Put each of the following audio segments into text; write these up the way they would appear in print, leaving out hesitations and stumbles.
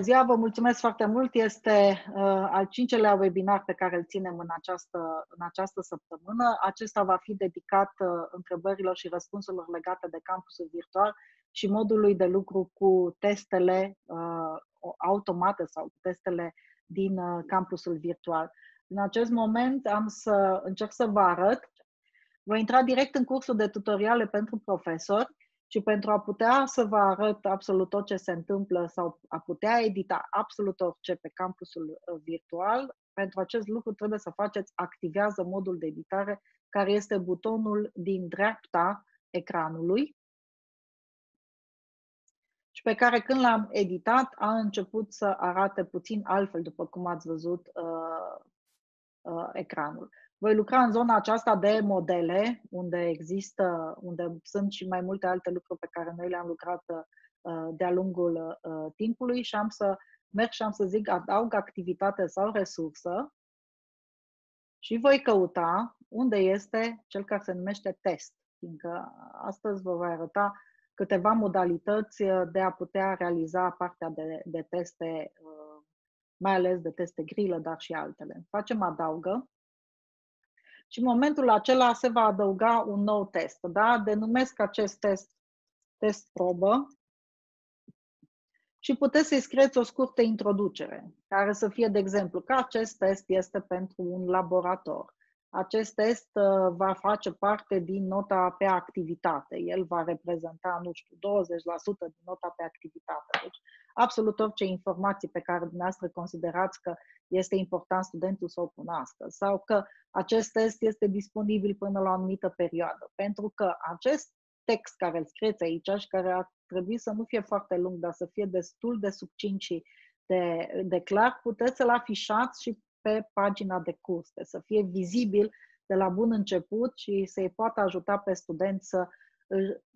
Bună ziua, vă mulțumesc foarte mult. Este al 5-lea webinar pe care îl ținem în această săptămână. Acesta va fi dedicat întrebărilor și răspunsurilor legate de campusul virtual și modului de lucru cu testele automate sau cu testele din campusul virtual. În acest moment am să încerc să vă arăt. Voi intra direct în cursul de tutoriale pentru profesori. Și pentru a putea să vă arăt absolut tot ce se întâmplă sau a putea edita absolut orice pe campusul virtual, pentru acest lucru trebuie să faceți activează modul de editare, care este butonul din dreapta ecranului și pe care când l-am editat a început să arate puțin altfel, după cum ați văzut ecranul. Voi lucra în zona aceasta de modele, unde sunt și mai multe alte lucruri pe care noi le-am lucrat de-a lungul timpului și am să merg și am să zic adaug activitate sau resursă și voi căuta unde este cel care se numește test, fiindcă astăzi vă voi arăta câteva modalități de a putea realiza partea de teste, mai ales de teste grilă, dar și altele. Facem adaugă. Și în momentul acela se va adăuga un nou test. Da? Denumesc acest test probă și puteți să-i scrieți o scurtă introducere, care să fie, de exemplu, că acest test este pentru un laborator. Acest test va face parte din nota pe activitate. El va reprezenta, nu știu, 20% din nota pe activitate. Deci, absolut orice informații pe care dumneavoastră considerați că este important studentul să o pună astăzi sau că acest test este disponibil până la o anumită perioadă. Pentru că acest text care îl scrieți aici și care ar trebui să nu fie foarte lung, dar să fie destul de succint și de clar, puteți să-l afișați și pe pagina de curs, să fie vizibil de la bun început și să-i poată ajuta pe student să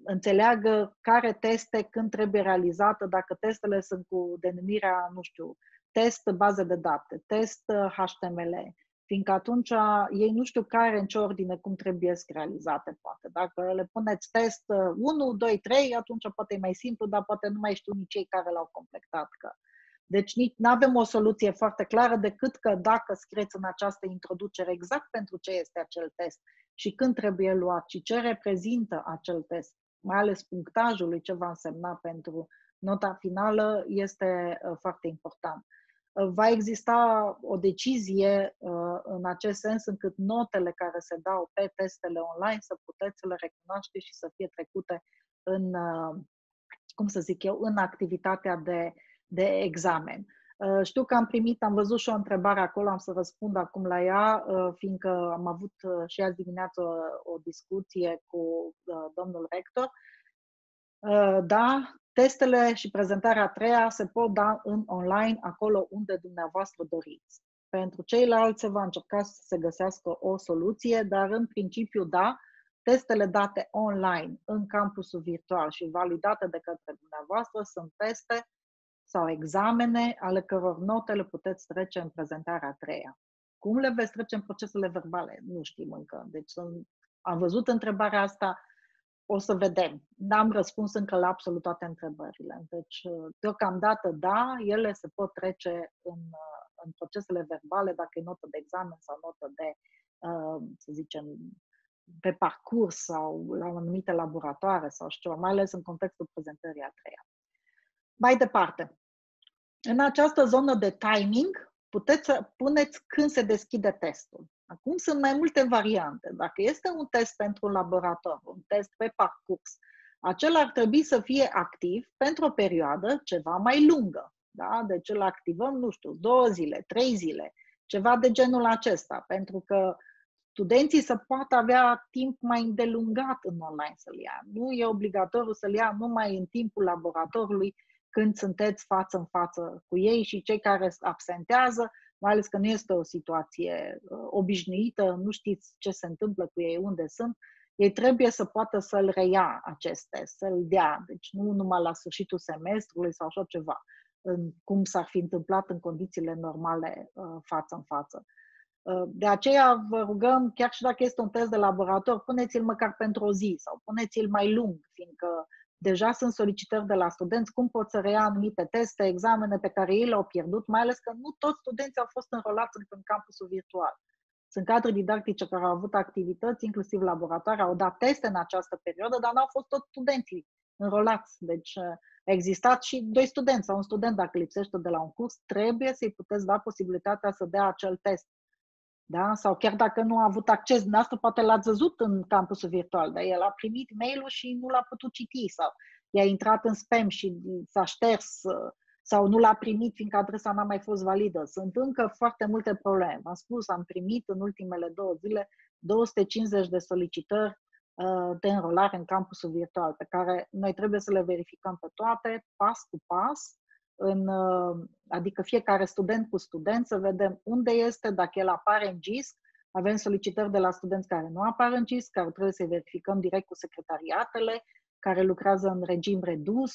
înțeleagă care teste când trebuie realizată, dacă testele sunt cu denumirea, nu știu, test bază de date, test HTML, fiindcă atunci ei nu știu care, în ce ordine, cum trebuie să realizate, poate. Dacă le puneți test 1, 2, 3, atunci poate e mai simplu, dar poate nu mai știu nici cei care l-au completat. Deci nu avem o soluție foarte clară decât că dacă scrieți în această introducere exact pentru ce este acel test și când trebuie luat și ce reprezintă acel test, mai ales punctajului, ce va însemna pentru nota finală, este foarte important. Va exista o decizie în acest sens încât notele care se dau pe testele online să puteți să le recunoaște și să fie trecute în, cum să zic eu, în activitatea de examen. Știu că am văzut și o întrebare acolo, am să răspund acum la ea, fiindcă am avut și azi dimineață o discuție cu domnul rector. Da, testele și prezentarea a treia se pot da în online, acolo unde dumneavoastră doriți. Pentru ceilalți se va încerca să se găsească o soluție, dar în principiu, da, testele date online în campusul virtual și validate de către dumneavoastră sunt teste sau examene ale căror note le puteți trece în prezentarea a treia. Cum le veți trece în procesele verbale? Nu știm încă. Deci am văzut întrebarea asta, o să vedem. N-am răspuns încă la absolut toate întrebările. Deci, deocamdată, da, ele se pot trece în procesele verbale, dacă e notă de examen sau notă de, să zicem, pe parcurs sau la anumite laboratoare sau ceva, mai ales în contextul prezentării a treia. Mai departe, în această zonă de timing puteți să puneți când se deschide testul. Acum sunt mai multe variante. Dacă este un test pentru un laborator, un test pe parcurs, acela ar trebui să fie activ pentru o perioadă ceva mai lungă. Da? Deci îl activăm, nu știu, 2 zile, 3 zile, ceva de genul acesta, pentru că studenții să poată avea timp mai îndelungat în online să-l ia. Nu e obligatoriu să-l ia numai în timpul laboratorului, când sunteți față în față cu ei și cei care absentează, mai ales că nu este o situație obișnuită, nu știți ce se întâmplă cu ei, unde sunt, ei trebuie să poată să-l reia acest test, să-l dea, deci nu numai la sfârșitul semestrului sau așa ceva, cum s-ar fi întâmplat în condițiile normale față în față. De aceea vă rugăm, chiar și dacă este un test de laborator, puneți-l măcar pentru o zi sau puneți-l mai lung, fiindcă Deja sunt solicitări de la studenți cum pot să reia anumite teste, examene pe care ei le-au pierdut, mai ales că nu toți studenții au fost înrolați în campusul virtual. Sunt cadre didactice care au avut activități, inclusiv laboratoare, au dat teste în această perioadă, dar n-au fost toți studenții înrolați. Deci a existat și doi studenți sau un student dacă lipsește de la un curs, trebuie să-i puteți da posibilitatea să dea acel test. Da? Sau chiar dacă nu a avut acces din asta, poate l-ați văzut în campusul virtual, dar el a primit mail-ul și nu l-a putut citi sau i-a intrat în spam și s-a șters sau nu l-a primit fiindcă adresa n-a mai fost validă. Sunt încă foarte multe probleme. V-am spus, am primit în ultimele două zile 250 de solicitări de înrolare în campusul virtual, pe care noi trebuie să le verificăm pe toate, pas cu pas, adică fiecare student cu student, să vedem unde este, dacă el apare în GISC. Avem solicitări de la studenți care nu apar în GISC, care trebuie să-i verificăm direct cu secretariatele, care lucrează în regim redus,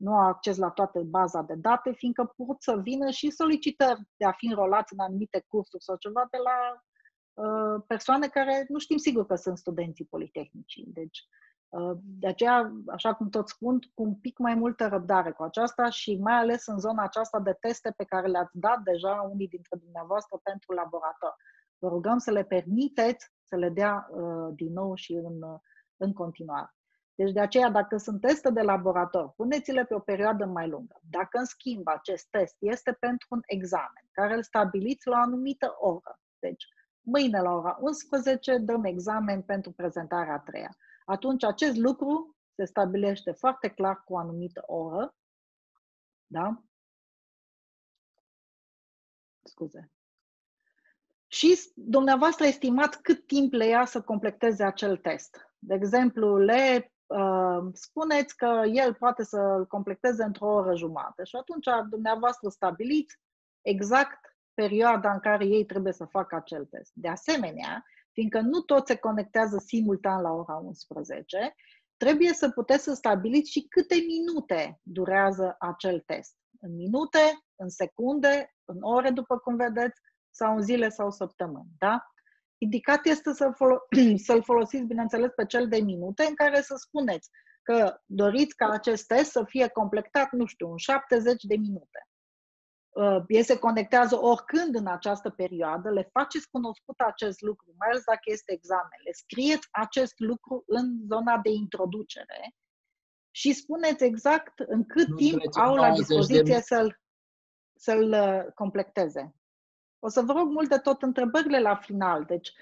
nu au acces la toată baza de date, fiindcă pot să vină și solicitări de a fi înrolați în anumite cursuri sau ceva de la persoane care nu știm sigur că sunt studenții politehnicii. Deci, de aceea, așa cum toți spun, cu un pic mai multă răbdare cu aceasta și mai ales în zona aceasta de teste pe care le-ați dat deja unii dintre dumneavoastră pentru laborator. Vă rugăm să le permiteți să le dea din nou și în continuare. Deci de aceea, dacă sunt teste de laborator, puneți-le pe o perioadă mai lungă. Dacă, în schimb, acest test este pentru un examen, care îl stabiliți la o anumită oră, deci mâine la ora 11 dăm examen pentru prezentarea a treia. Atunci acest lucru se stabilește foarte clar cu o anumită oră. Da? Scuze. Și dumneavoastră estimați cât timp le ia să completeze acel test. De exemplu, le spuneți că el poate să-l completeze într-o oră jumătate. Și atunci dumneavoastră stabiliți exact perioada în care ei trebuie să facă acel test. De asemenea, fiindcă nu toți se conectează simultan la ora 11, trebuie să puteți să stabiliți și câte minute durează acel test. În minute, în secunde, în ore, după cum vedeți, sau în zile sau săptămâni. Da? Indicat este să-l folosiți, bineînțeles, pe cel de minute, în care să spuneți că doriți ca acest test să fie completat, nu știu, în 70 de minute. Ei se conectează oricând în această perioadă, le faceți cunoscut acest lucru, mai ales dacă este examen, le scrieți acest lucru în zona de introducere și spuneți exact în cât timp au la dispoziție să-l completeze. O să vă rog mult de tot întrebările la final, deci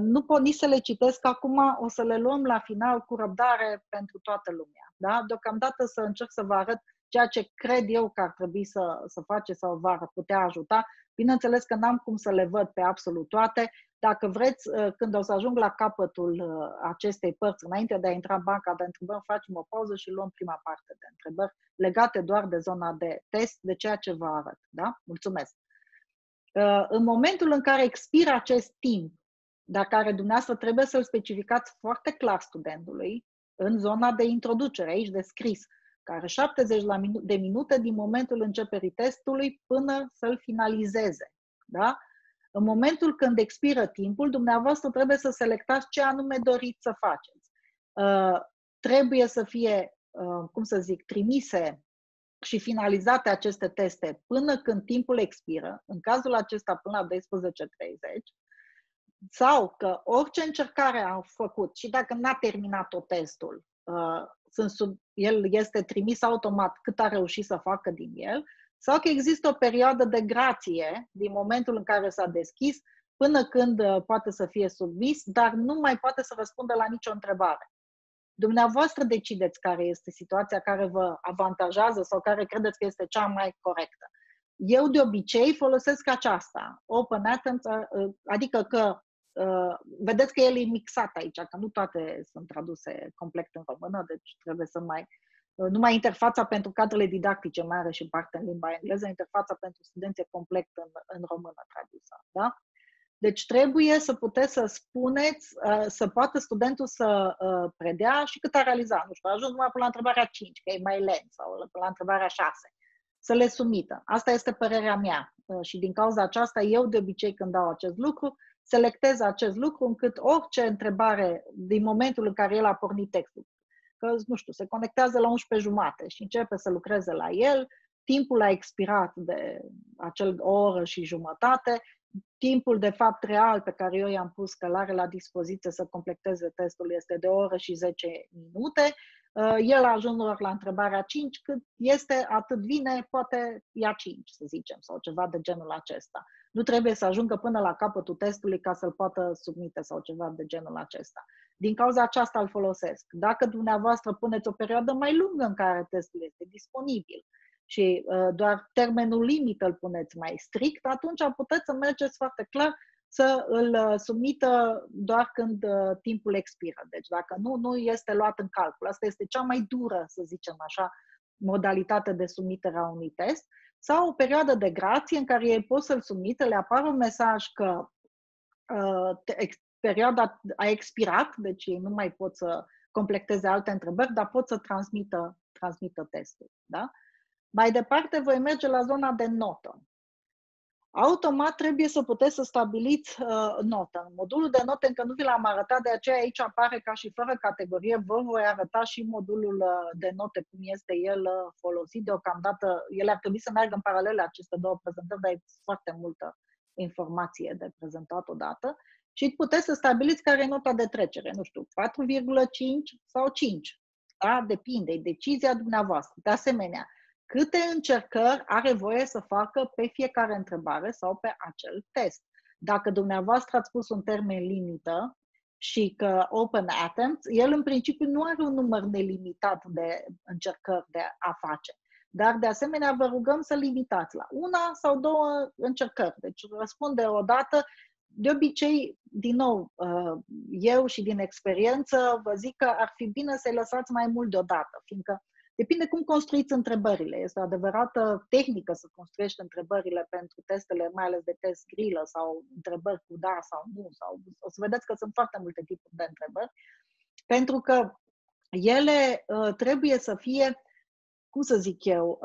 nu pot nici să le citesc acum, o să le luăm la final cu răbdare pentru toată lumea. Da? Deocamdată să încerc să vă arăt ceea ce cred eu că ar trebui să faceți sau v-ar putea ajuta. Bineînțeles că n-am cum să le văd pe absolut toate. Dacă vreți, când o să ajung la capătul acestei părți, înainte de a intra în banca de întrebări, facem o pauză și luăm prima parte de întrebări legate doar de zona de test, de ceea ce vă arăt. Da? Mulțumesc! În momentul în care expiră acest timp, dacă are dumneavoastră, trebuie să-l specificați foarte clar studentului în zona de introducere, aici de scris, care 70 de minute din momentul începerii testului până să-l finalizeze. Da? În momentul când expiră timpul, dumneavoastră trebuie să selectați ce anume doriți să faceți. Trebuie să fie, cum să zic, trimise și finalizate aceste teste până când timpul expiră, în cazul acesta până la 12:30, sau că orice încercare a făcut și dacă n-a terminat-o testul, el este trimis automat cât a reușit să facă din el, sau că există o perioadă de grație din momentul în care s-a deschis până când poate să fie submis, dar nu mai poate să răspundă la nicio întrebare. Dumneavoastră decideți care este situația care vă avantajează sau care credeți că este cea mai corectă. Eu de obicei folosesc aceasta, open attempt, adică că vedeți că el e mixat aici, că nu toate sunt traduse complet în română, deci trebuie să mai... Numai interfața pentru cadrele didactice mai are și parte în limba engleză, interfața pentru studenți e complet în română tradusă. Da? Deci trebuie să puteți să spuneți, să poată studentul să predea și cât a realizat. Nu știu, a ajuns numai până la întrebarea 5, că e mai lent, sau până la întrebarea 6. Să le sumită. Asta este părerea mea și din cauza aceasta eu de obicei când dau acest lucru, selectez acest lucru încât orice întrebare din momentul în care el a pornit textul, că, nu știu, se conectează la 11:30 și începe să lucreze la el, timpul a expirat de acel oră și jumătate, timpul de fapt real pe care eu i-am pus că l-are la dispoziție să completeze testul este de 1 oră și 10 minute, el a ajuns la întrebarea 5, cât este, atât vine, poate ia 5, să zicem, sau ceva de genul acesta. Nu trebuie să ajungă până la capătul testului ca să-l poată submite sau ceva de genul acesta. Din cauza aceasta îl folosesc. Dacă dumneavoastră puneți o perioadă mai lungă în care testul este disponibil și doar termenul limită îl puneți mai strict, atunci puteți să mergeți foarte clar să îl submită doar când timpul expiră. Deci dacă nu, nu este luat în calcul. Asta este cea mai dură, să zicem așa, modalitate de submitere a unui test. Sau o perioadă de grație în care ei pot să-l submite, le apare un mesaj că perioada a expirat, deci ei nu mai pot să completeze alte întrebări, dar pot să transmită testul. Da? Mai departe voi merge la zona de notă. Automat trebuie să puteți să stabiliți notă. Modulul de note încă nu vi l-am arătat, de aceea aici apare ca și fără categorie. Vă voi arăta și modulul de note, cum este el folosit. Deocamdată, ele ar trebui să meargă în paralele aceste două prezentări, dar e foarte multă informație de prezentat odată. Și puteți să stabiliți care e nota de trecere. Nu știu, 4,5 sau 5. Da? Depinde, e decizia dumneavoastră. De asemenea, câte încercări are voie să facă pe fiecare întrebare sau pe acel test. Dacă dumneavoastră ați pus un termen limită și că open attempts, el în principiu nu are un număr nelimitat de încercări de a face. Dar de asemenea vă rugăm să limitați la una sau două încercări. Deci răspunde o dată. De obicei, din nou, eu și din experiență vă zic că ar fi bine să-i lăsați mai mult deodată, fiindcă depinde cum construiți întrebările. Este o adevărată tehnică să construiești întrebările pentru testele, mai ales de test grilă sau întrebări cu da sau nu. Sau, o să vedeți că sunt foarte multe tipuri de întrebări, pentru că ele trebuie să fie, cum să zic eu,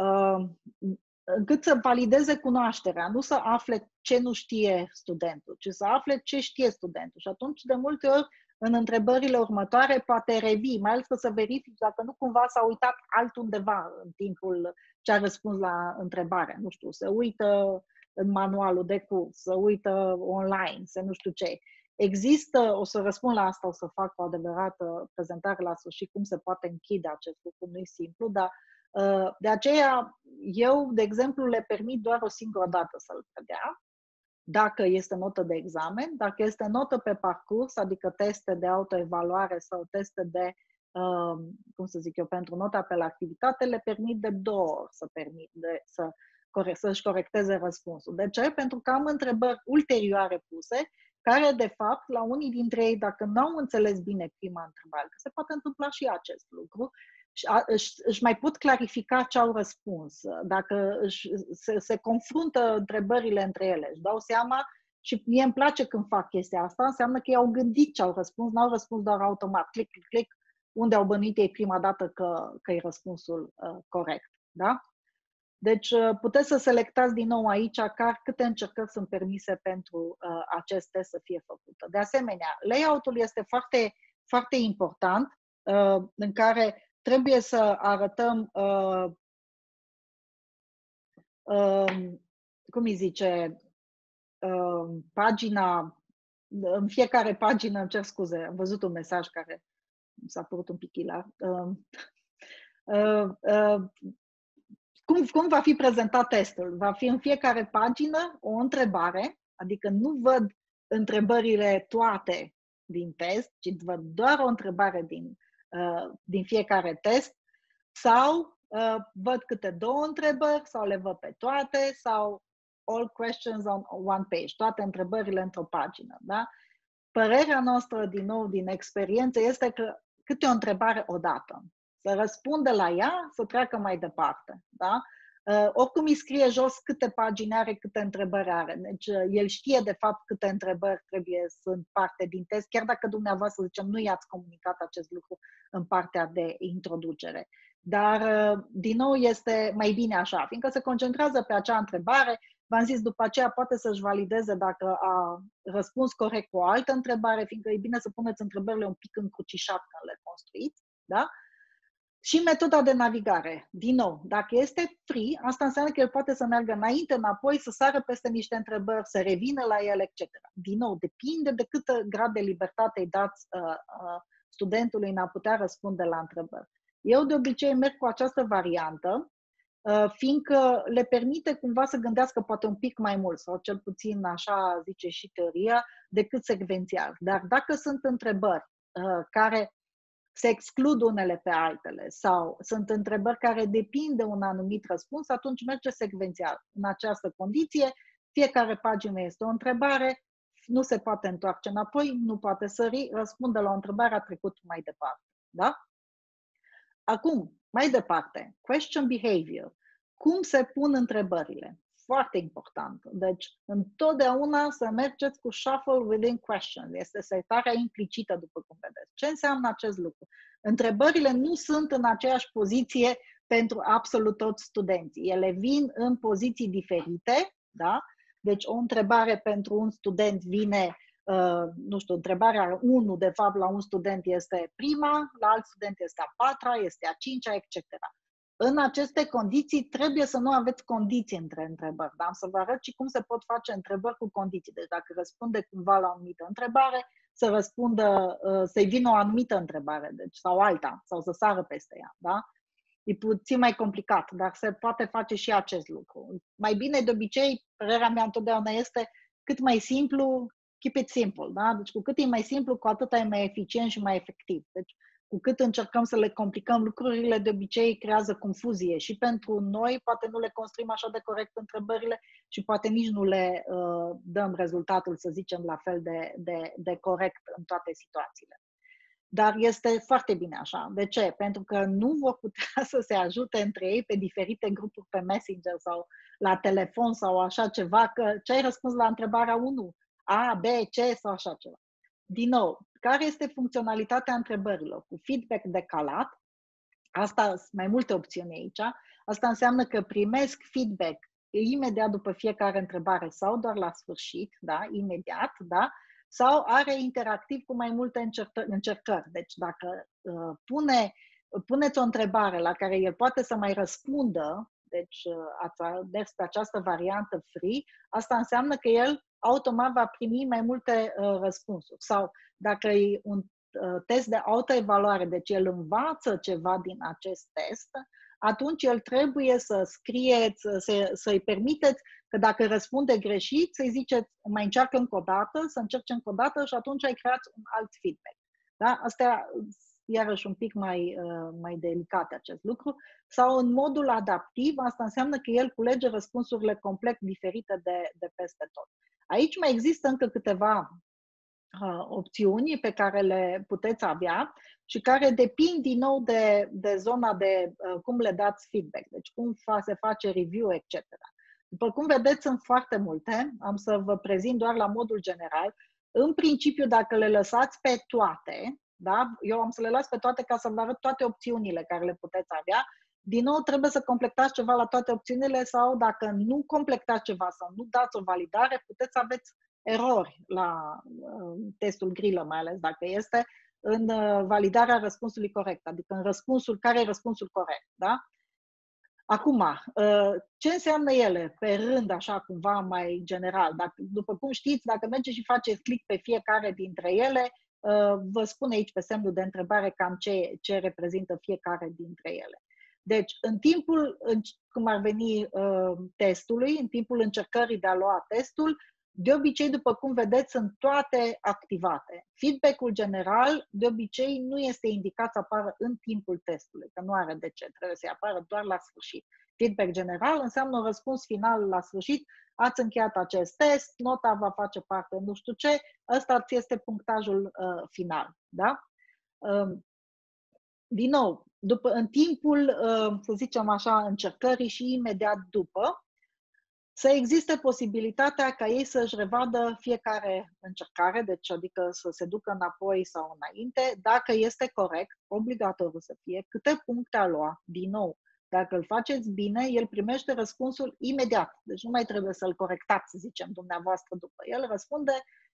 încât să valideze cunoașterea, nu să afle ce nu știe studentul, ci să afle ce știe studentul. Și atunci, de multe ori, în întrebările următoare poate revii, mai ales că să verifici dacă nu cumva s-a uitat altundeva în timpul ce a răspuns la întrebare. Nu știu, se uită în manualul de curs, se uită online, se nu știu ce. Există, o să răspund la asta, o să fac o adevărată prezentare la sfârșit cum se poate închide acest lucru, nu e simplu, dar de aceea eu, de exemplu, le permit doar o singură dată să-l predea. Dacă este notă de examen, dacă este notă pe parcurs, adică teste de autoevaluare sau teste de, cum să zic eu, pentru nota pe la activitate, le permit de 2 ori să-și corecteze răspunsul. De ce? Pentru că am întrebări ulterioare puse, care de fapt, la unii dintre ei, dacă nu au înțeles bine prima întrebare, că se poate întâmpla și acest lucru, își mai pot clarifica ce au răspuns, dacă se confruntă întrebările între ele, își dau seama și mie îmi place când fac chestia asta, înseamnă că ei au gândit ce au răspuns, n-au răspuns doar automat, click, click, click, unde au bănuit ei prima dată că e răspunsul corect. Da? Deci puteți să selectați din nou aici câte încercări sunt permise pentru acest test să fie făcută. De asemenea, layout-ul este foarte, foarte important, în care trebuie să arătăm, cum îi zice, pagina, în fiecare pagină, îmi cer scuze, am văzut un mesaj care s-a părut un pic hilar. Cum va fi prezentat testul? Va fi în fiecare pagină o întrebare, adică nu văd întrebările toate din test, ci văd doar o întrebare din fiecare test, sau văd câte 2 întrebări, sau le văd pe toate, sau all questions on one page, toate întrebările într-o pagină. Da? Părerea noastră, din nou, din experiență, este că câte o întrebare odată. Să răspundă la ea, să treacă mai departe. Da? Oricum îi scrie jos câte pagini are, câte întrebări are. Deci el știe de fapt câte întrebări sunt parte din test, chiar dacă dumneavoastră, zicem, nu i-ați comunicat acest lucru în partea de introducere. Dar, din nou, este mai bine așa, fiindcă se concentrează pe acea întrebare. V-am zis, după aceea poate să-și valideze dacă a răspuns corect cu o altă întrebare, fiindcă e bine să puneți întrebările un pic încrucișat când le construiți. Da? Și metoda de navigare. Din nou, dacă este free, asta înseamnă că el poate să meargă înainte, înapoi, să sară peste niște întrebări, să revină la ele, etc. Din nou, depinde de cât grad de libertate îi dați studentului în a putea răspunde la întrebări. Eu de obicei merg cu această variantă, fiindcă le permite cumva să gândească poate un pic mai mult, sau cel puțin așa zice și teoria, decât secvențial. Dar dacă sunt întrebări care se exclud unele pe altele sau sunt întrebări care depind de un anumit răspuns, atunci merge secvențial. În această condiție, fiecare pagină este o întrebare, nu se poate întoarce înapoi, nu poate sări, răspunde la o întrebare, a trecut mai departe. Da? Acum, mai departe, question behavior. Cum se pun întrebările? Foarte important. Deci, întotdeauna să mergeți cu shuffle within questions. Este setarea implicită, după cum vedeți. Ce înseamnă acest lucru? Întrebările nu sunt în aceeași poziție pentru absolut toți studenții. Ele vin în poziții diferite, da? Deci, o întrebare pentru un student vine, nu știu, întrebarea 1, de fapt, la un student este prima, la alt student este a patra, este a cincea, etc. În aceste condiții trebuie să nu aveți condiții între întrebări. Dar am să vă arăt și cum se pot face întrebări cu condiții. Deci dacă răspunde cumva la o anumită întrebare, să răspundă, să-i vină o anumită întrebare, deci, sau alta, sau să sară peste ea. Da? E puțin mai complicat, dar se poate face și acest lucru. Mai bine, de obicei, părerea mea întotdeauna este cât mai simplu, keep it simple. Da? Deci cu cât e mai simplu, cu atât e mai eficient și mai efectiv. Deci, cu cât încercăm să le complicăm lucrurile, de obicei creează confuzie și pentru noi, poate nu le construim așa de corect întrebările și poate nici nu le dăm rezultatul, să zicem, la fel de corect în toate situațiile. Dar este foarte bine așa. De ce? Pentru că nu vor putea să se ajute între ei pe diferite grupuri pe Messenger sau la telefon sau așa ceva, că ce ai răspuns la întrebarea 1? A, B, C sau așa ceva. Din nou, care este funcționalitatea întrebărilor? Cu feedback decalat, asta sunt mai multe opțiuni aici, asta înseamnă că primesc feedback imediat după fiecare întrebare sau doar la sfârșit, da, imediat, da, sau are interactiv cu mai multe încercări. Deci dacă puneți o întrebare la care el poate să mai răspundă, deci ați ales pe această variantă free, asta înseamnă că el automat va primi mai multe răspunsuri. Sau dacă e un test de autoevaluare, deci el învață ceva din acest test, atunci el trebuie să scrieți, să-i permiteți că dacă răspunde greșit, să-i ziceți mai încearcă încă o dată, să încerce încă o dată și atunci ai creat un alt feedback. Da? Asta iarăși un pic mai delicat acest lucru. Sau în modul adaptiv, asta înseamnă că el culege răspunsurile complet diferite de peste tot. Aici mai există încă câteva opțiuni pe care le puteți avea și care depind din nou de zona de cum le dați feedback, deci cum se face review, etc. După cum vedeți, sunt foarte multe, am să vă prezint doar la modul general. În principiu, dacă le lăsați pe toate, da? Eu am să le las pe toate ca să vă arăt toate opțiunile care le puteți avea. Din nou, trebuie să completați ceva la toate opțiunile sau dacă nu completați ceva sau nu dați o validare, puteți să aveți erori la testul grilă, mai ales dacă este, în validarea răspunsului corect, adică în răspunsul, care e răspunsul corect, da? Acum, ce înseamnă ele pe rând, așa cumva mai general? Dacă, după cum știți, dacă mergeți și faceți click pe fiecare dintre ele, vă spune aici pe semnul de întrebare cam ce reprezintă fiecare dintre ele. Deci, în timpul, cum ar veni testului, în timpul încercării de a lua testul, de obicei, după cum vedeți, sunt toate activate. Feedback-ul general, de obicei, nu este indicat să apară în timpul testului, că nu are de ce, trebuie să-i apară doar la sfârșit. Feedback general înseamnă un răspuns final la sfârșit, ați încheiat acest test, nota va face parte, nu știu ce, ăsta este punctajul final. Da? Din nou, în timpul, să zicem așa, încercării și imediat după, să existe posibilitatea ca ei să-și revadă fiecare încercare, deci adică să se ducă înapoi sau înainte, dacă este corect, obligatoriu să fie, câte puncte a luat, din nou. Dacă îl faceți bine, el primește răspunsul imediat, deci nu mai trebuie să-l corectați, să zicem, dumneavoastră după el, răspunde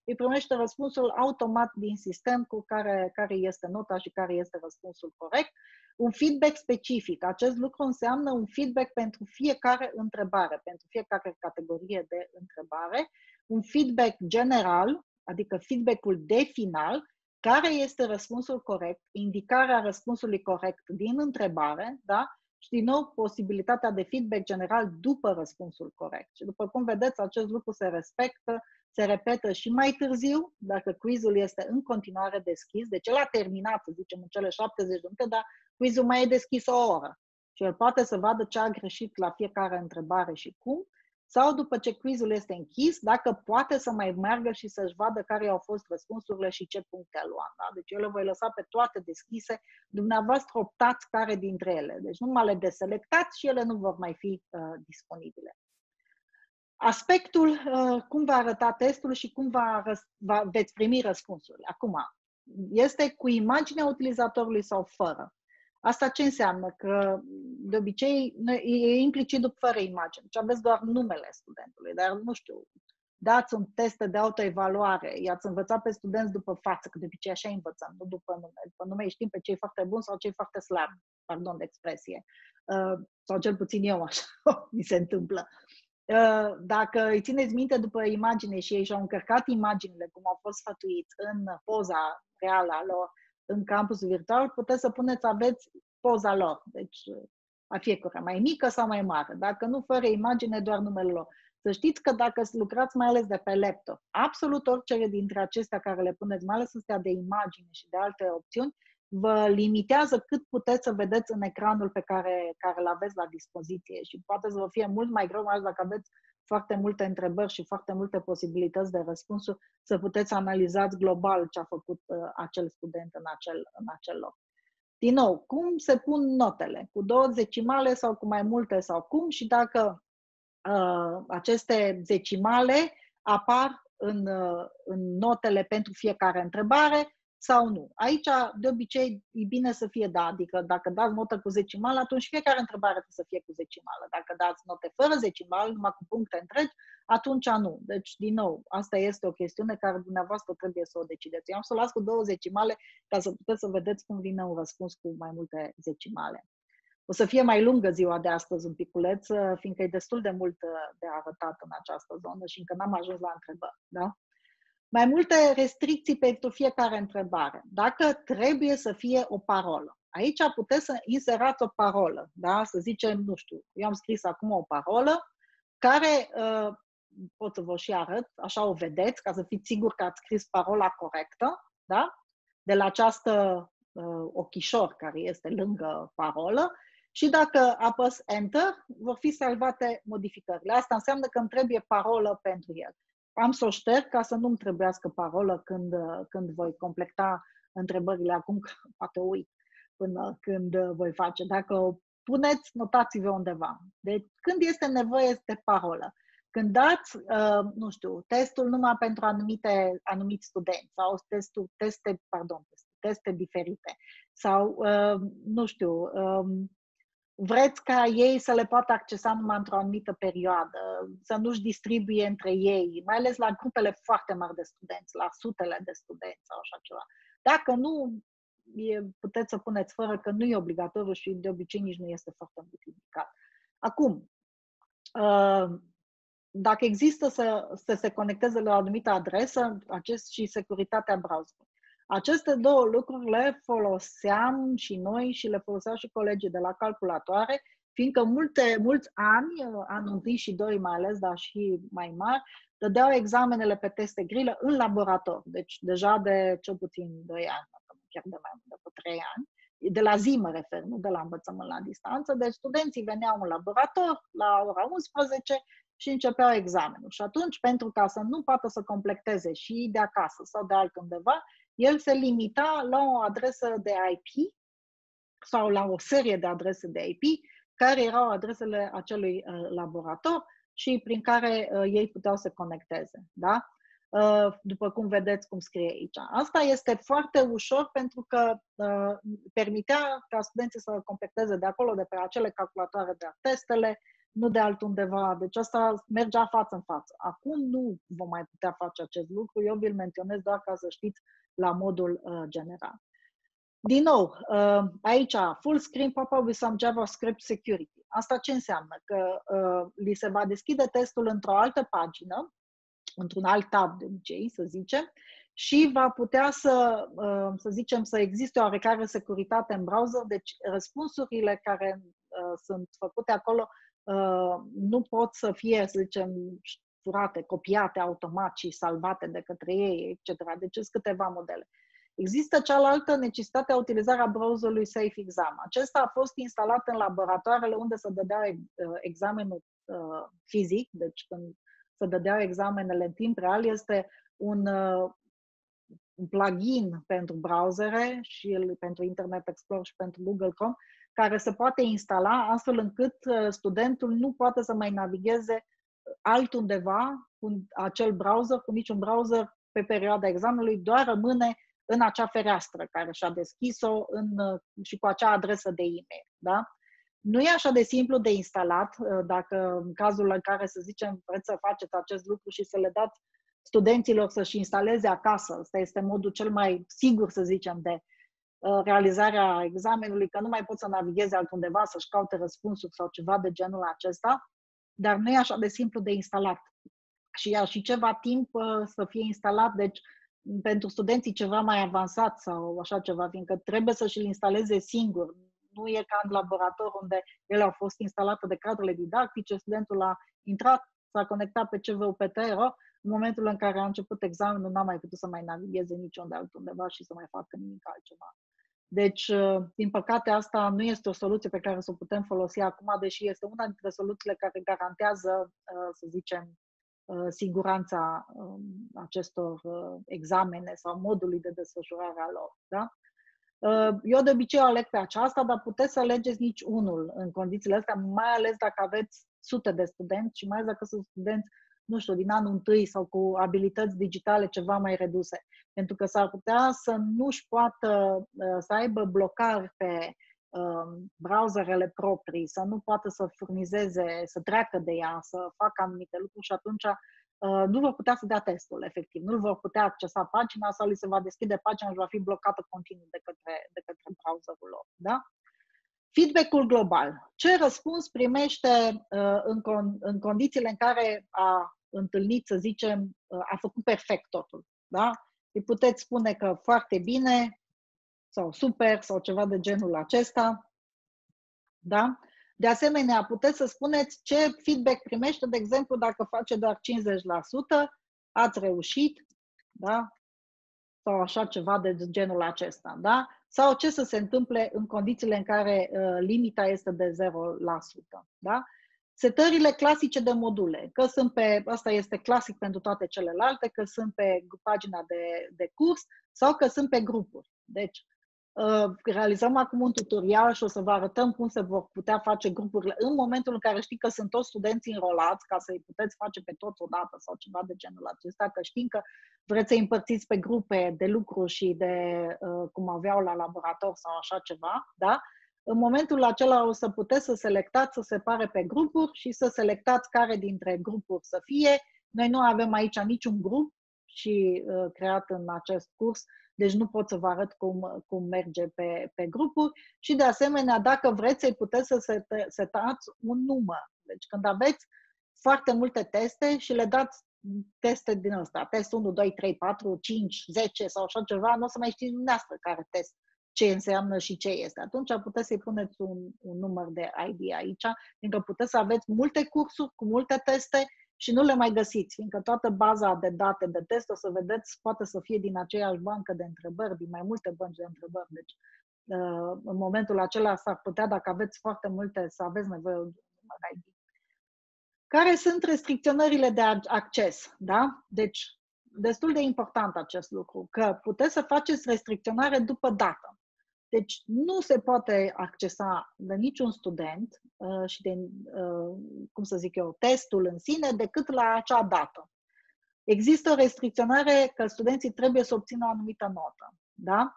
îi primește răspunsul automat din sistem cu care este nota și care este răspunsul corect. Un feedback specific. Acest lucru înseamnă un feedback pentru fiecare întrebare, pentru fiecare categorie de întrebare. Un feedback general, adică feedback-ul de final, care este răspunsul corect, indicarea răspunsului corect din întrebare, da? Și din nou posibilitatea de feedback general după răspunsul corect. Și după cum vedeți, acest lucru se respectă, se repetă și mai târziu, dacă quizul este în continuare deschis, deci el a terminat, să zicem, în cele 70 de minute, dar quizul mai e deschis o oră. Și el poate să vadă ce a greșit la fiecare întrebare și cum, sau după ce quizul este închis, dacă poate să mai meargă și să-și vadă care au fost răspunsurile și ce puncte a luat. Da? Deci eu le voi lăsa pe toate deschise, dumneavoastră optați care dintre ele. Deci numai le deselectați și ele nu vor mai fi disponibile. Aspectul, cum va arăta testul și cum veți primi răspunsul. Acum, este cu imaginea utilizatorului sau fără? Asta ce înseamnă? Că de obicei e implicit după fără imagine. Deci aveți doar numele studentului, dar nu știu, dați un test de autoevaluare, i-ați învățat pe studenți după față, că de obicei așa învățăm, nu după nume. După nume știm pe cei foarte buni sau cei foarte slabi, pardon de expresie. Sau cel puțin eu așa mi se întâmplă. Dacă îi țineți minte după imagine și ei și-au încărcat imaginile, cum au fost sfătuiți în poza reală a lor, în campusul virtual, puteți să puneți, aveți poza lor, deci a fiecăruia, mai mică sau mai mare. Dacă nu, fără imagine, doar numele lor. Să știți că dacă lucrați mai ales de pe laptop, absolut orice dintre acestea care le puneți, mai ales astea de imagine și de alte opțiuni, vă limitează cât puteți să vedeți în ecranul pe care îl aveți la dispoziție și poate să vă fie mult mai greu, mai ales dacă aveți foarte multe întrebări și foarte multe posibilități de răspunsuri, să puteți analizați global ce a făcut acel student în acel loc. Din nou, cum se pun notele? Cu 2 decimale sau cu mai multe sau cum? Și dacă aceste decimale apar în notele pentru fiecare întrebare, sau nu. Aici, de obicei, e bine să fie da, adică dacă dați notă cu zecimală, atunci fiecare întrebare trebuie să fie cu zecimală. Dacă dați note fără zecimală, numai cu puncte întregi, atunci nu. Deci, din nou, asta este o chestiune care dumneavoastră trebuie să o decideți. Eu am să o las cu 2 zecimale ca să puteți să vedeți cum vine un răspuns cu mai multe zecimale. O să fie mai lungă ziua de astăzi un piculeț, fiindcă e destul de mult de arătat în această zonă și încă n-am ajuns la întrebări, da? Mai multe restricții pentru fiecare întrebare. Dacă trebuie să fie o parolă. Aici puteți să inserați o parolă, da? Să zicem, nu știu, eu am scris acum o parolă care, pot să vă și arăt, așa o vedeți, ca să fiți siguri că ați scris parola corectă, da? De la această ochișor care este lângă parolă. Și dacă apăs Enter, vor fi salvate modificările. Asta înseamnă că îmi trebuie parolă pentru el. Am să o șterg ca să nu-mi trebuiască parolă când voi completa întrebările acum, că poate uit până când voi face. Dacă o puneți, notați-vă undeva. Deci când este nevoie de parolă? Când dați, nu știu, testul numai pentru anumiți studenți sau teste diferite sau, nu știu, vreți ca ei să le poată accesa numai într-o anumită perioadă, să nu-și distribuie între ei, mai ales la grupele foarte mari de studenți, la sutele de studenți sau așa ceva. Dacă nu, puteți să puneți fără, că nu e obligatoriu și de obicei nici nu este foarte mult. Acum, dacă există să se conecteze la o anumită adresă, acest și securitatea browserului. Aceste două lucruri le foloseam și noi și le foloseau și colegii de la calculatoare, fiindcă mulți ani, anul 1 și 2 mai ales, dar și mai mari, dădeau examenele pe teste grilă în laborator, deci deja de cel puțin 2 ani, chiar de mai mult, de 3 ani, de la zi mă refer, nu de la învățământ la distanță, deci studenții veneau în laborator la ora 11 și începeau examenul. Și atunci, pentru ca să nu poată să completeze și de acasă sau de altundeva, el se limita la o adresă de IP sau la o serie de adrese de IP care erau adresele acelui laborator și prin care ei puteau să conecteze. Da? După cum vedeți cum scrie aici. Asta este foarte ușor pentru că permitea ca studenții să completeze de acolo, de pe acele calculatoare de testele, nu de altundeva. Deci asta mergea față în față. Acum nu vom mai putea face acest lucru, eu vi-l menționez doar ca să știți la modul general. Din nou, aici, full screen pop-up with some JavaScript security. Asta ce înseamnă? Că li se va deschide testul într-o altă pagină, într-un alt tab de obicei, să zicem, și va putea să existe oarecare securitate în browser, deci răspunsurile care sunt făcute acolo nu pot să fie, să zicem, furate, copiate automat și salvate de către ei, etc. Deci sunt câteva modele. Există cealaltă necesitate a utilizarea browserului Safe Exam. Acesta a fost instalat în laboratoarele unde se dădea examenul fizic, deci când se dădeau examenele în timp real, este un plugin pentru browsere și pentru Internet Explorer și pentru Google Chrome, care se poate instala astfel încât studentul nu poate să mai navigheze altundeva cu acel browser, cu niciun browser pe perioada examenului, doar rămâne în acea fereastră care și-a deschis-o și cu acea adresă de e-mail. Da? Nu e așa de simplu de instalat, dacă în cazul în care, să zicem, vreți să faceți acest lucru și să le dați studenților să-și instaleze acasă. Asta este modul cel mai sigur, să zicem, de realizarea examenului, că nu mai pot să navigheze altundeva, să-și caute răspunsuri sau ceva de genul acesta, dar nu e așa de simplu de instalat. Și ia și ceva timp să fie instalat, deci pentru studenții ceva mai avansat sau așa ceva, fiindcă trebuie să-și instaleze singur. Nu e ca în laborator unde ele au fost instalate de cadrele didactice, studentul a intrat, s-a conectat pe CVUPT.ro, în momentul în care a început examenul, n-a mai putut să mai navigheze niciunde altundeva și să mai facă nimic altceva. Deci, din păcate, asta nu este o soluție pe care să o putem folosi acum, deși este una dintre soluțiile care garantează, să zicem, siguranța acestor examene sau modului de desfășurare a lor. Da? Eu de obicei o aleg pe aceasta, dar puteți să alegeți nici unul în condițiile astea, mai ales dacă aveți sute de studenți și mai ales dacă sunt studenți, nu știu, din anul întâi sau cu abilități digitale ceva mai reduse. Pentru că s-ar putea să nu-și poată, să aibă blocări pe browserele proprii, să nu poată să furnizeze, să treacă de ea, să facă anumite lucruri și atunci nu vor putea să dea testul, efectiv. Nu vor putea accesa pagina sau li se va deschide pagina și va fi blocată continuu de către browserul lor. Da? Feedback-ul global. Ce răspuns primește în condițiile în care a întâlnit, să zicem, a făcut perfect totul. Da? Îi puteți spune că foarte bine, sau super, sau ceva de genul acesta. Da? De asemenea, puteți să spuneți ce feedback primește, de exemplu, dacă face doar 50%, ați reușit, da? Sau așa ceva de genul acesta. Da? Sau ce să se întâmple în condițiile în care limita este de 0%. Da? Setările clasice de module, că sunt pe, asta este clasic pentru toate celelalte, că sunt pe pagina de curs sau că sunt pe grupuri. Deci, realizăm acum un tutorial și o să vă arătăm cum se vor putea face grupurile în momentul în care știți că sunt toți studenții înrolați, ca să-i puteți face pe toți odată sau ceva de genul acesta, că știm că vreți să-i împărțiți pe grupe de lucru și de cum aveau la laborator sau așa ceva, da? În momentul acela o să puteți să selectați, să separe pe grupuri și să selectați care dintre grupuri să fie. Noi nu avem aici niciun grup și creat în acest curs, deci nu pot să vă arăt cum merge pe grupuri și de asemenea, dacă vreți, să-i puteți să setați un număr. Deci când aveți foarte multe teste și le dați teste din ăsta, test 1, 2, 3, 4, 5, 10 sau așa ceva, nu o să mai știți dumneavoastră care test, ce înseamnă și ce este. Atunci puteți să-i puneți un număr de ID aici, fiindcă puteți să aveți multe cursuri cu multe teste și nu le mai găsiți, fiindcă toată baza de date de test, o să vedeți, poate să fie din aceeași bancă de întrebări, din mai multe bănci de întrebări. Deci, în momentul acela s-ar putea, dacă aveți foarte multe, să aveți nevoie de un număr ID. Care sunt restricționările de acces? Da? Deci, destul de important acest lucru, că puteți să faceți restricționare după dată. Deci, nu se poate accesa de niciun student și de, cum să zic eu, testul în sine, decât la acea dată. Există o restricționare că studenții trebuie să obțină o anumită notă, da?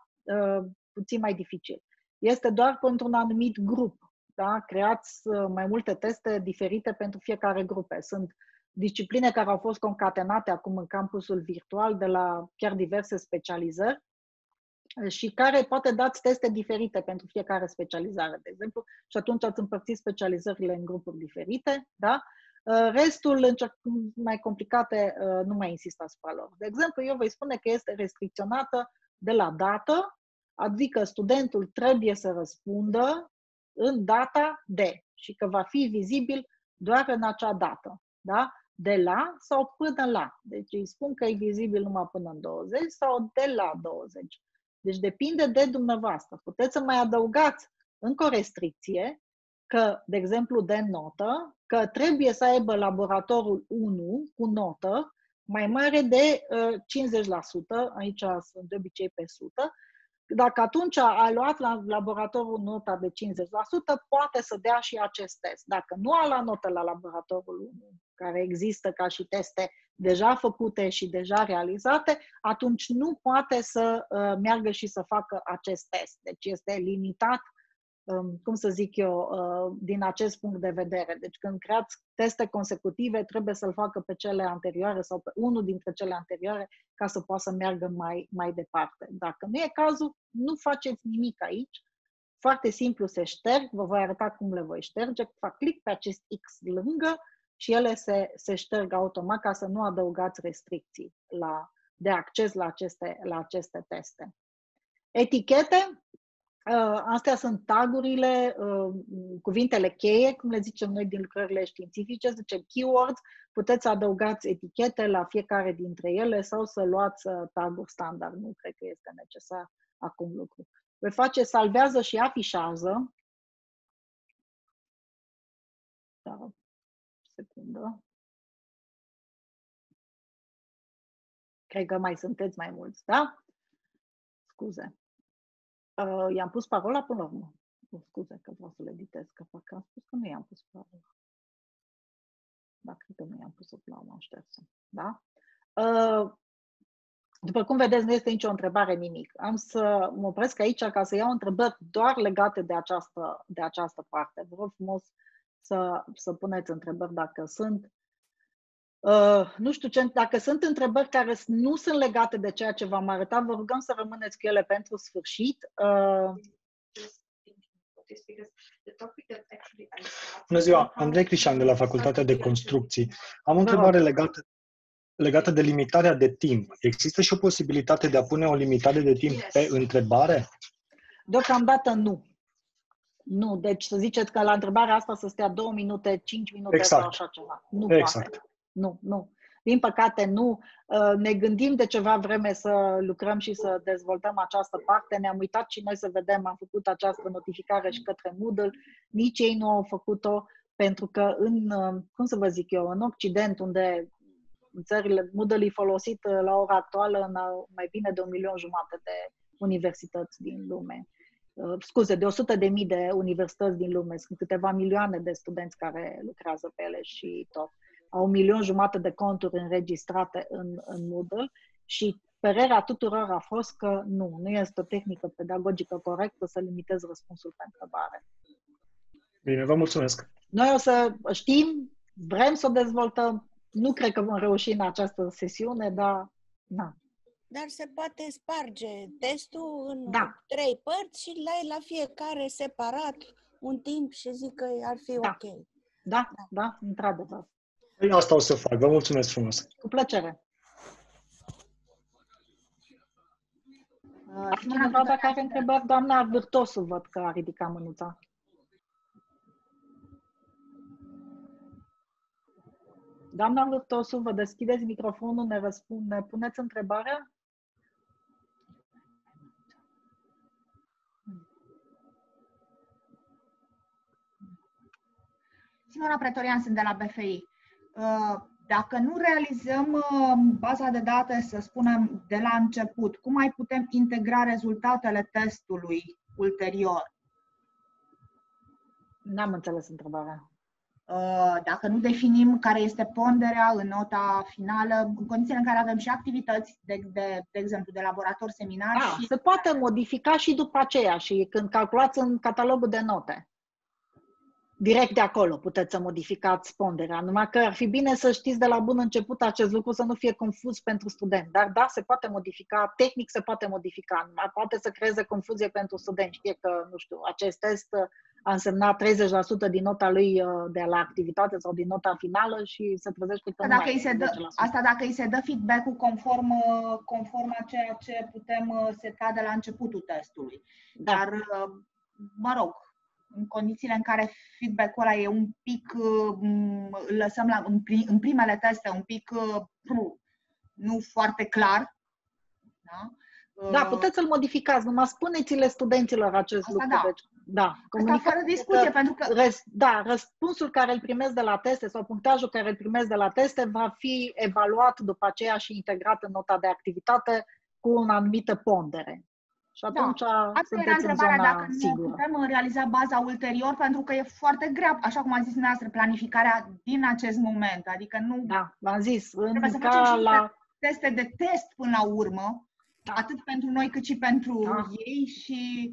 Puțin mai dificil. Este doar pentru un anumit grup. da? Creați mai multe teste diferite pentru fiecare grupe. Sunt discipline care au fost concatenate acum în campusul virtual de la chiar diverse specializări și care poate dați teste diferite pentru fiecare specializare, de exemplu, și atunci ați împărțit specializările în grupuri diferite, da? Restul, mai complicate, nu mai insist asupra lor. De exemplu, eu voi spune că este restricționată de la dată, adică studentul trebuie să răspundă în data de și că va fi vizibil doar în acea dată, da? De la sau până la. Deci îi spun că e vizibil numai până în 20 sau de la 20. Deci depinde de dumneavoastră. Puteți să mai adăugați încă o restricție, că, de exemplu, de notă, că trebuie să aibă laboratorul 1 cu notă mai mare de 50%, aici sunt de obicei pe 100, dacă atunci a luat la laboratorul nota de 50%, poate să dea și acest test. Dacă nu a luat notă la laboratorul 1, care există ca și teste deja făcute și deja realizate, atunci nu poate să meargă și să facă acest test. Deci este limitat, cum să zic eu, din acest punct de vedere. Deci când creați teste consecutive, trebuie să-l facă pe cele anterioare sau pe unul dintre cele anterioare ca să poată să meargă mai departe. Dacă nu e cazul, nu faceți nimic aici. Foarte simplu se șterg, vă voi arăta cum le voi șterge. Fac click pe acest X lângă și ele se șterg automat ca să nu adăugați restricții de acces la aceste teste. Etichete. Astea sunt tagurile, cuvintele cheie, cum le zicem noi din lucrările științifice, zicem keywords, puteți adăugați etichete la fiecare dintre ele sau să luați taguri standard, nu cred că este necesar acum lucru. Vei face salvează și afișează. Da, secundă. Cred că mai sunteți mai mulți, da? Scuze. I-am pus parola până la urmă. Scuze că vreau să le editez, că parcă am spus că nu i-am pus parola. Da, cred că nu i-am pus-o până la ștersă. Da? După cum vedeți, nu este nicio întrebare, nimic. Am să mă opresc aici ca să iau întrebări doar legate de această parte. Vă rog frumos să puneți întrebări dacă sunt. Nu știu ce, dacă sunt întrebări care nu sunt legate de ceea ce v-am arătat, vă rugăm să rămâneți cu ele pentru sfârșit. Bună ziua, Andrei Crișan de la Facultatea de Construcții. Am o întrebare legată de limitarea de timp. Există și o posibilitate de a pune o limitare de timp pe întrebare? Deocamdată nu. Nu, deci să ziceți că la întrebarea asta să stea 2 minute, 5 minute exact. Sau așa ceva. Nu exact. Poate. Nu, nu. Din păcate nu. Ne gândim de ceva vreme să lucrăm și să dezvoltăm această parte. Ne-am uitat și noi să vedem, am făcut această notificare și către Moodle. Nici ei nu au făcut-o pentru că în, cum să vă zic eu, în Occident, unde în țările Moodle e folosit la ora actuală în mai bine de 1,5 milioane de universități din lume. Scuze, de 100.000 de universități din lume. Sunt câteva milioane de studenți care lucrează pe ele și tot. Au 1,5 milioane de conturi înregistrate în Moodle și părerea tuturor a fost că nu este o tehnică pedagogică corectă să limitezi răspunsul pe întrebare. Bine, vă mulțumesc! Noi o să știm, vrem să o dezvoltăm, nu cred că vom reuși în această sesiune, dar na. Dar se poate sparge testul în 3 părți și la fiecare separat un timp și zic că ar fi ok. Da, într-adevăr. Asta o să fac. Vă mulțumesc frumos. Cu plăcere. Cineva dacă are întrebări, doamna Vârtosu, văd că a ridicat mânuța. Doamna Vârtosu, vă deschideți microfonul, ne puneți întrebarea? Simona Pretorian, sunt de la BFI. Dacă nu realizăm baza de date, să spunem, de la început, cum mai putem integra rezultatele testului ulterior? N-am înțeles întrebarea. Dacă nu definim care este ponderea în nota finală, în condițiile în care avem și activități, de exemplu, de laborator, seminar... Da, și... se poate modifica și după aceea, și când calculați în catalogul de note. direct de acolo puteți să modificați ponderea, numai că ar fi bine să știți de la bun început acest lucru, să nu fie confuz pentru student. Dar da, se poate modifica, tehnic se poate modifica, poate să creeze confuzie pentru student. Știe că, nu știu, acest test a însemnat 30% din nota lui de la activitate sau din nota finală și se trezește că dacă îi se dă, asta dacă îi se dă feedback-ul conform a ceea ce putem seta de la începutul testului. Da. Dar, mă rog, în condițiile în care feedback-ul ăla e un pic, lăsăm la, în primele teste un pic nu foarte clar, da? Da, puteți să-l modificați, numai spuneți-le studenților acest lucru. Da. Deci, da, asta fără discuție, pentru că... Da, răspunsul care îl primesc de la teste sau punctajul care îl primesc de la teste va fi evaluat după aceea și integrat în nota de activitate cu o anumită pondere. Și atunci da. Sunteți în zona dacă sigură. Putem realiza baza ulterior, pentru că e foarte greu, așa cum a zis noastră, planificarea din acest moment. Adică nu... Da, v-am zis. Trebuie să facem și teste de test până la urmă. Atât pentru noi, cât și pentru ei și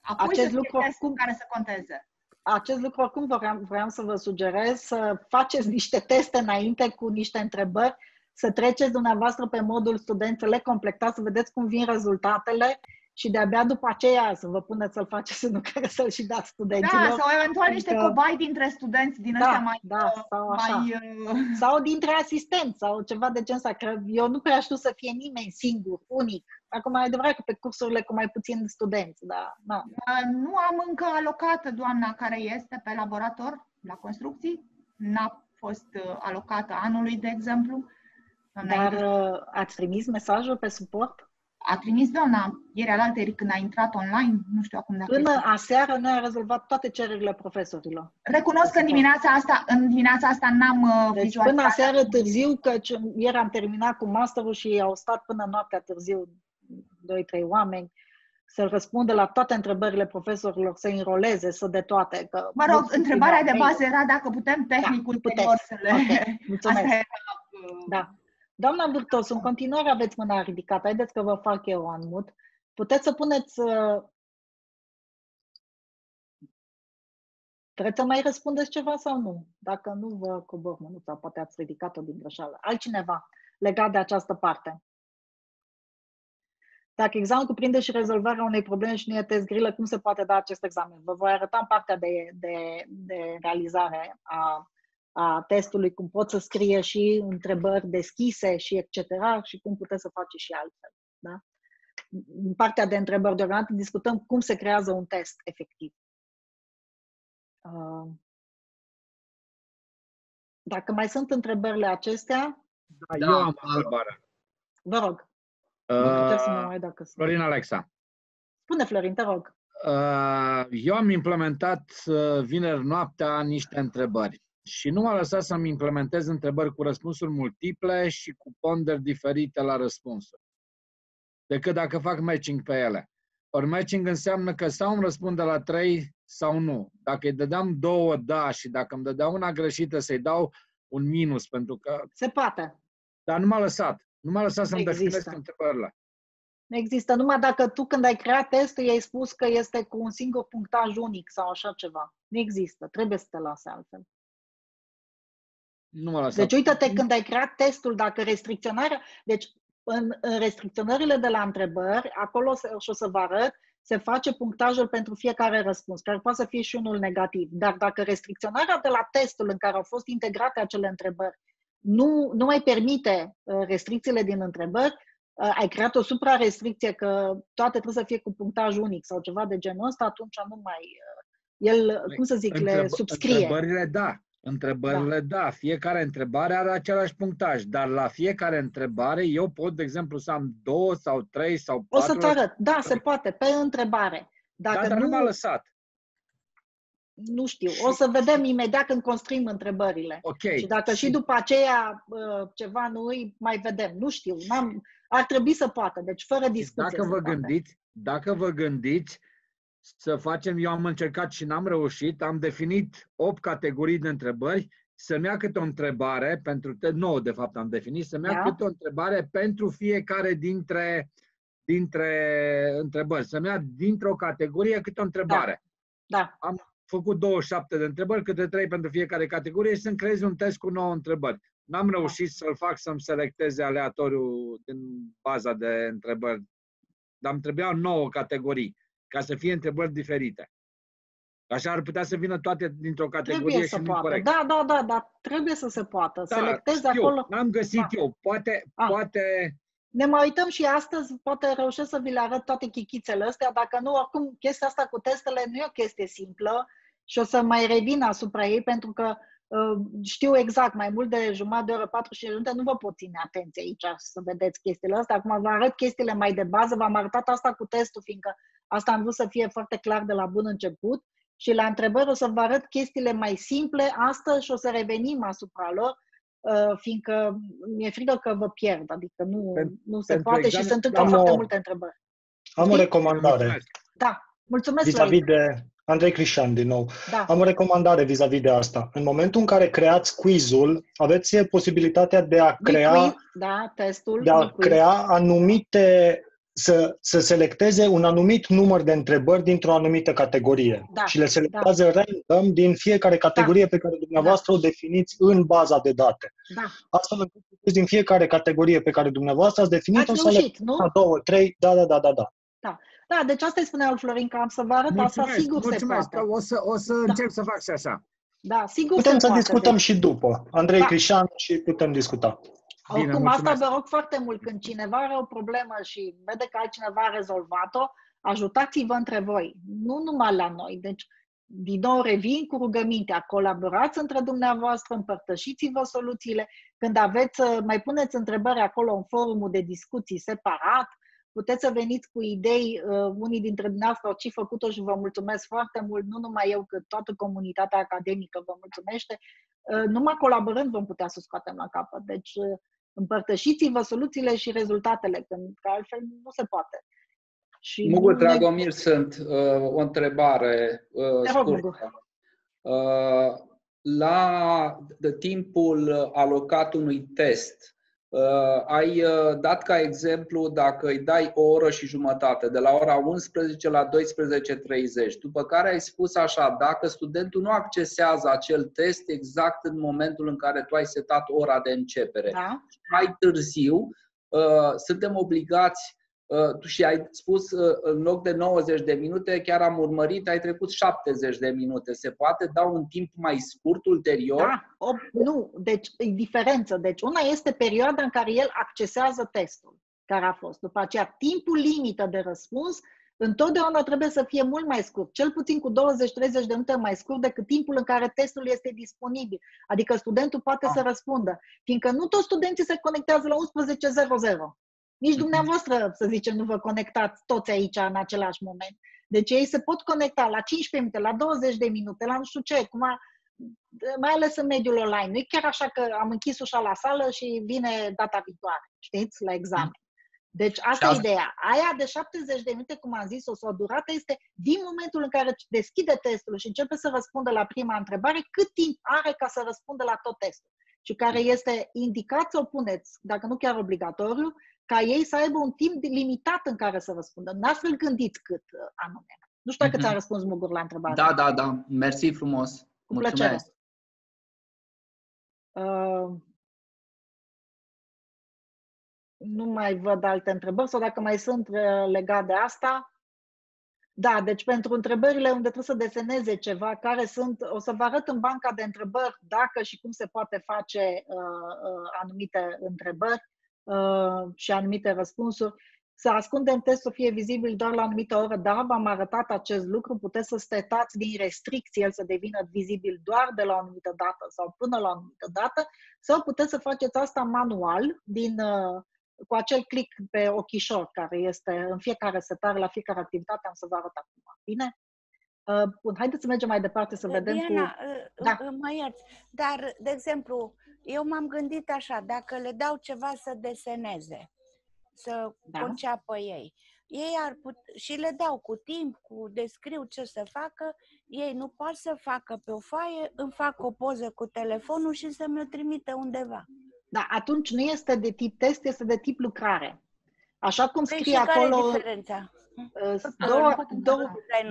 apoi acest lucru oricum, care să conteze. Acest lucru oricum vreau să vă sugerez să faceți niște teste înainte cu niște întrebări, să treceți dumneavoastră pe modul student, să le completați, să vedeți cum vin rezultatele și de-abia după aceea să vă puneți să-l faceți în care să-l și dați studenților. Da, sau eventual niște cobai dintre studenți din ăsta sau dintre asistenți sau ceva de genul ăsta. Eu nu prea știu să fie nimeni singur, unic. Acum, e adevărat că pe cursurile cu mai puțini studenți, dar... Da. Nu am încă alocată doamna care este pe laborator la construcții. N-a fost alocată anului, de exemplu. Dar ați trimis mesajul pe suport? A trimis doamna ieri alaltăieri când a intrat online, nu știu acum dacă... Până aseară noi am rezolvat toate cererile profesorilor. Recunosc că în dimineața asta n-am vizualizat. Până aseară târziu, căci ieri am terminat cu masterul și au stat până noaptea târziu 2-3 oameni să răspundă la toate întrebările profesorilor, să înroleze, să de toate. Că mă rog, întrebarea de bază era dacă putem tehnicul să le... Okay. Mulțumesc. Asta era... Da. Doamna Burtos, în continuare aveți mâna ridicată. Haideți că vă fac eu unmute. Puteți să puneți... Trebuie să mai răspundeți ceva sau nu? Dacă nu vă cobor mânuța, poate ați ridicat-o din greșeală. Altcineva legat de această parte. Dacă examenul cuprinde și rezolvarea unei probleme și nu e test grilă, cum se poate da acest examen? Vă voi arăta în partea de realizare a testului, cum pot să scrie și întrebări deschise și etc. și cum puteți să faceți și altfel. Da? În partea de întrebări deocamdată discutăm cum se creează un test efectiv. Dacă mai sunt întrebările acestea... Da, eu am întrebare. Vă rog. Florin Alexa. Spune, Florin, te rog. Eu am implementat vineri noaptea niște întrebări. Și nu m-a lăsat să-mi implementez întrebări cu răspunsuri multiple și cu ponderi diferite la răspunsuri, decât dacă fac matching pe ele. Ori matching înseamnă că sau îmi răspunde la 3 sau nu. Dacă îi dădeam 2, da, și dacă îmi dădea una greșită, să-i dau un minus, pentru că... Se poate. Dar nu m-a lăsat. Nu m-a lăsat să-mi definesc întrebările. Nu există. Numai dacă tu, când ai creat testul, i-ai spus că este cu un singur punctaj unic sau așa ceva. Nu există. Trebuie să te lase altfel. Deci uită-te când ai creat testul, dacă restricționarea... Deci în restricționările de la întrebări, acolo și o să vă arăt, se face punctajul pentru fiecare răspuns, care poate să fie și unul negativ. Dar dacă restricționarea de la testul în care au fost integrate acele întrebări nu mai permite restricțiile din întrebări, ai creat o supra-restricție că toate trebuie să fie cu punctaj unic sau ceva de genul ăsta, atunci nu mai... El, cum să zic, le subscrie. Întrebările, da. Întrebările, da, fiecare întrebare are același punctaj, dar la fiecare întrebare eu pot, de exemplu, să am 2 sau 3 sau 4... O să-ți arăt, da, se poate, pe întrebare. Dar nu m-a lăsat. Nu știu, o să vedem imediat când construim întrebările. Okay. Și dacă și după aceea ceva nu-i mai vedem, nu știu, ar trebui să poată, deci fără discuție. Dacă vă gândiți, să facem, eu am încercat și n-am reușit, am definit 8 categorii de întrebări, să-mi ia câte o întrebare, 9 de fapt am definit, să-mi ia câte o întrebare pentru fiecare dintre întrebări, să-mi ia dintr-o categorie câte o întrebare. Da. Am făcut 27 de întrebări, câte 3 pentru fiecare categorie și să-mi creez un test cu 9 întrebări. N-am reușit să-l fac să-mi selecteze aleatoriu din baza de întrebări, dar îmi trebuiau 9 categorii, ca să fie întrebări diferite. Așa ar putea să vină toate dintr-o categorie și nu corect. Da, da, da, dar trebuie să se poată. Da, selectezi de acolo. N-am găsit eu. Poate... Ne mai uităm și astăzi, poate reușesc să vi le arăt toate chichițele astea, dacă nu, oricum, chestia asta cu testele nu e o chestie simplă și o să mai revin asupra ei, pentru că știu exact, mai mult de jumătate de oră, 40 de minute, nu vă pot ține atenție aici să vedeți chestiile astea. Acum vă arăt chestiile mai de bază, v-am arătat asta cu testul, fiindcă asta am vrut să fie foarte clar de la bun început. Și la întrebări o să vă arăt chestiile mai simple astăzi și o să revenim asupra lor, fiindcă mi-e frică că vă pierd, adică nu se poate și se întâmplă foarte multe întrebări. Am o recomandare. Da, mulțumesc. Vis-a-vis de Andrei Crișan, din nou. Da. Am o recomandare vis-a-vis de asta. În momentul în care creați quiz-ul, aveți posibilitatea de a crea, anumite... Să selecteze un anumit număr de întrebări dintr-o anumită categorie și le selectează random din fiecare categorie pe care dumneavoastră o definiți în baza de date. Astfel încât din fiecare categorie pe care dumneavoastră ați definit o selectăm 2, 3, da, deci asta îi spunea Florin, că am să vă arăt asta, sigur se poate. O să încep să fac și așa. Da, sigur putem să discutăm și după. Andrei Crișan și putem discuta. Bine, oricum, asta vă rog foarte mult, când cineva are o problemă și vede că altcineva a rezolvat-o, ajutați-vă între voi, nu numai la noi. Deci, din nou, revin cu rugămintea, colaborați între dumneavoastră, împărtășiți-vă soluțiile. Când aveți, mai puneți întrebări acolo în forumul de discuții separat, puteți să veniți cu idei, unii dintre dumneavoastră au și făcut-o și vă mulțumesc foarte mult, nu numai eu, cât toată comunitatea academică vă mulțumește. Numai colaborând vom putea să scoatem la capăt. Deci, împărtășiți-vă soluțiile și rezultatele, pentru că altfel nu se poate. Mugur, Dragomir, sunt o întrebare scurtă. La timpul alocat unui test, ai dat ca exemplu dacă îi dai o oră și jumătate, de la ora 11 la 12:30, după care ai spus așa, dacă studentul nu accesează acel test exact în momentul în care tu ai setat ora de începere, mai târziu suntem obligați, și ai spus în loc de 90 de minute, chiar am urmărit, ai trecut 70 de minute. Se poate da un timp mai scurt ulterior? Da, nu, deci e diferență. Deci una este perioada în care el accesează testul care a fost. După aceea, timpul limită de răspuns întotdeauna trebuie să fie mult mai scurt, cel puțin cu 20-30 de minute mai scurt decât timpul în care testul este disponibil. Adică studentul poate să răspundă, fiindcă nu toți studenții se conectează la 11:00. Nici dumneavoastră, să zicem, nu vă conectați toți aici în același moment. Deci ei se pot conecta la 15 minute, la 20 de minute, la nu știu ce, mai ales în mediul online. Nu e chiar așa că am închis ușa la sală și vine data viitoare, știți, la examen. Deci asta e ideea. Aia de 70 de minute, cum am zis, o durată este din momentul în care deschide testul și începe să răspundă la prima întrebare, cât timp are ca să răspundă la tot testul. Și care este indicat să o puneți, dacă nu chiar obligatoriu, ca ei să aibă un timp limitat în care să răspundă. N-ați să-l gândiți cât anume. Nu știu dacă ți-a răspuns, Mugur, la întrebare. Da, da, da. Mersi frumos. Cu plăcere. Nu mai văd alte întrebări sau dacă mai sunt legate de asta. Da, deci pentru întrebările unde trebuie să deseneze ceva, care sunt, o să vă arăt în banca de întrebări dacă și cum se poate face anumite întrebări și anumite răspunsuri. Să ascundem testul, fie vizibil doar la anumită oră, da, v-am arătat acest lucru, puteți să setați din restricții el să devină vizibil doar de la o anumită dată sau până la o anumită dată, sau puteți să faceți asta manual din... cu acel click pe ochișor care este în fiecare setare, la fiecare activitate, am să vă arăt acum. Bine? Bun, haideți să mergem mai departe să vedem Diana, mai ierți. Dar, de exemplu, eu m-am gândit așa, dacă le dau ceva să deseneze, să conceapă ei ar și le dau cu timp, cu descriu ce să facă, ei nu pot să facă pe o foaie, îmi fac o poză cu telefonul și să mi-o trimite undeva. Da, atunci nu este de tip test, este de tip lucrare. Așa cum scrie acolo... Care e diferența?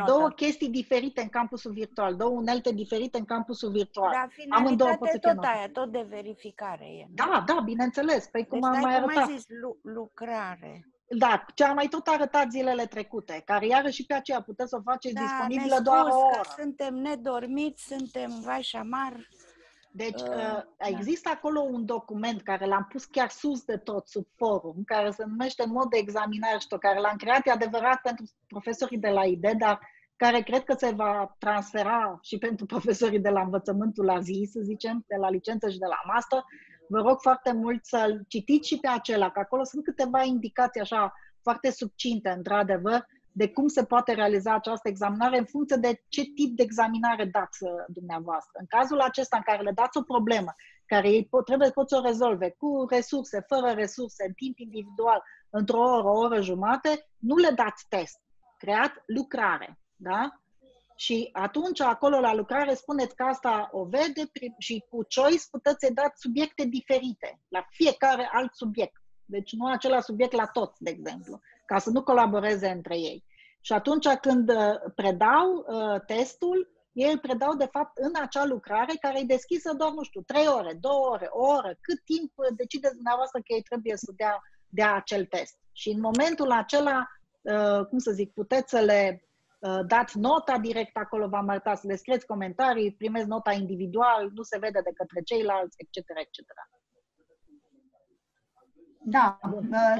Două chestii diferite în campusul virtual, două unelte diferite în campusul virtual. Dar finalitatea tot aia, tot de verificare e. Da, da, bineînțeles. Păi cum am mai arătat. Deci, lucrare. Da, ce am mai tot arătat zilele trecute, care iarăși pe aceea puteți să o faceți disponibilă doar o oră. Suntem nedormiți, suntem vai și amar. Deci există acolo un document care l-am pus chiar sus de tot, sub forum, care se numește mod de examinare și tot, care l-am creat, e adevărat, pentru profesorii de la ID, dar care cred că se va transfera și pentru profesorii de la învățământul la zi, să zicem, de la licență și de la master. Vă rog foarte mult să-l citiți și pe acela, că acolo sunt câteva indicații așa foarte subținte, într-adevăr, de cum se poate realiza această examinare în funcție de ce tip de examinare dați dumneavoastră. În cazul acesta în care le dați o problemă, care ei pot să o rezolve cu resurse, fără resurse, în timp individual, într-o oră, o oră jumate, nu le dați test. Creați lucrare. Da? Și atunci, acolo la lucrare, spuneți că asta o vede și cu choice puteți să-i dați subiecte diferite, la fiecare alt subiect. Deci nu același subiect la toți, de exemplu, ca să nu colaboreze între ei. Și atunci când predau testul, ei îl predau, de fapt, în acea lucrare care e deschisă doar, nu știu, 3 ore, 2 ore, o oră, cât timp decideți dumneavoastră că ei trebuie să dea acel test. Și în momentul acela, cum să zic, puteți să le dați nota direct acolo, v-am arătat, să le scrieți comentarii, primeți nota individual, nu se vede de către ceilalți, etc., etc. Da,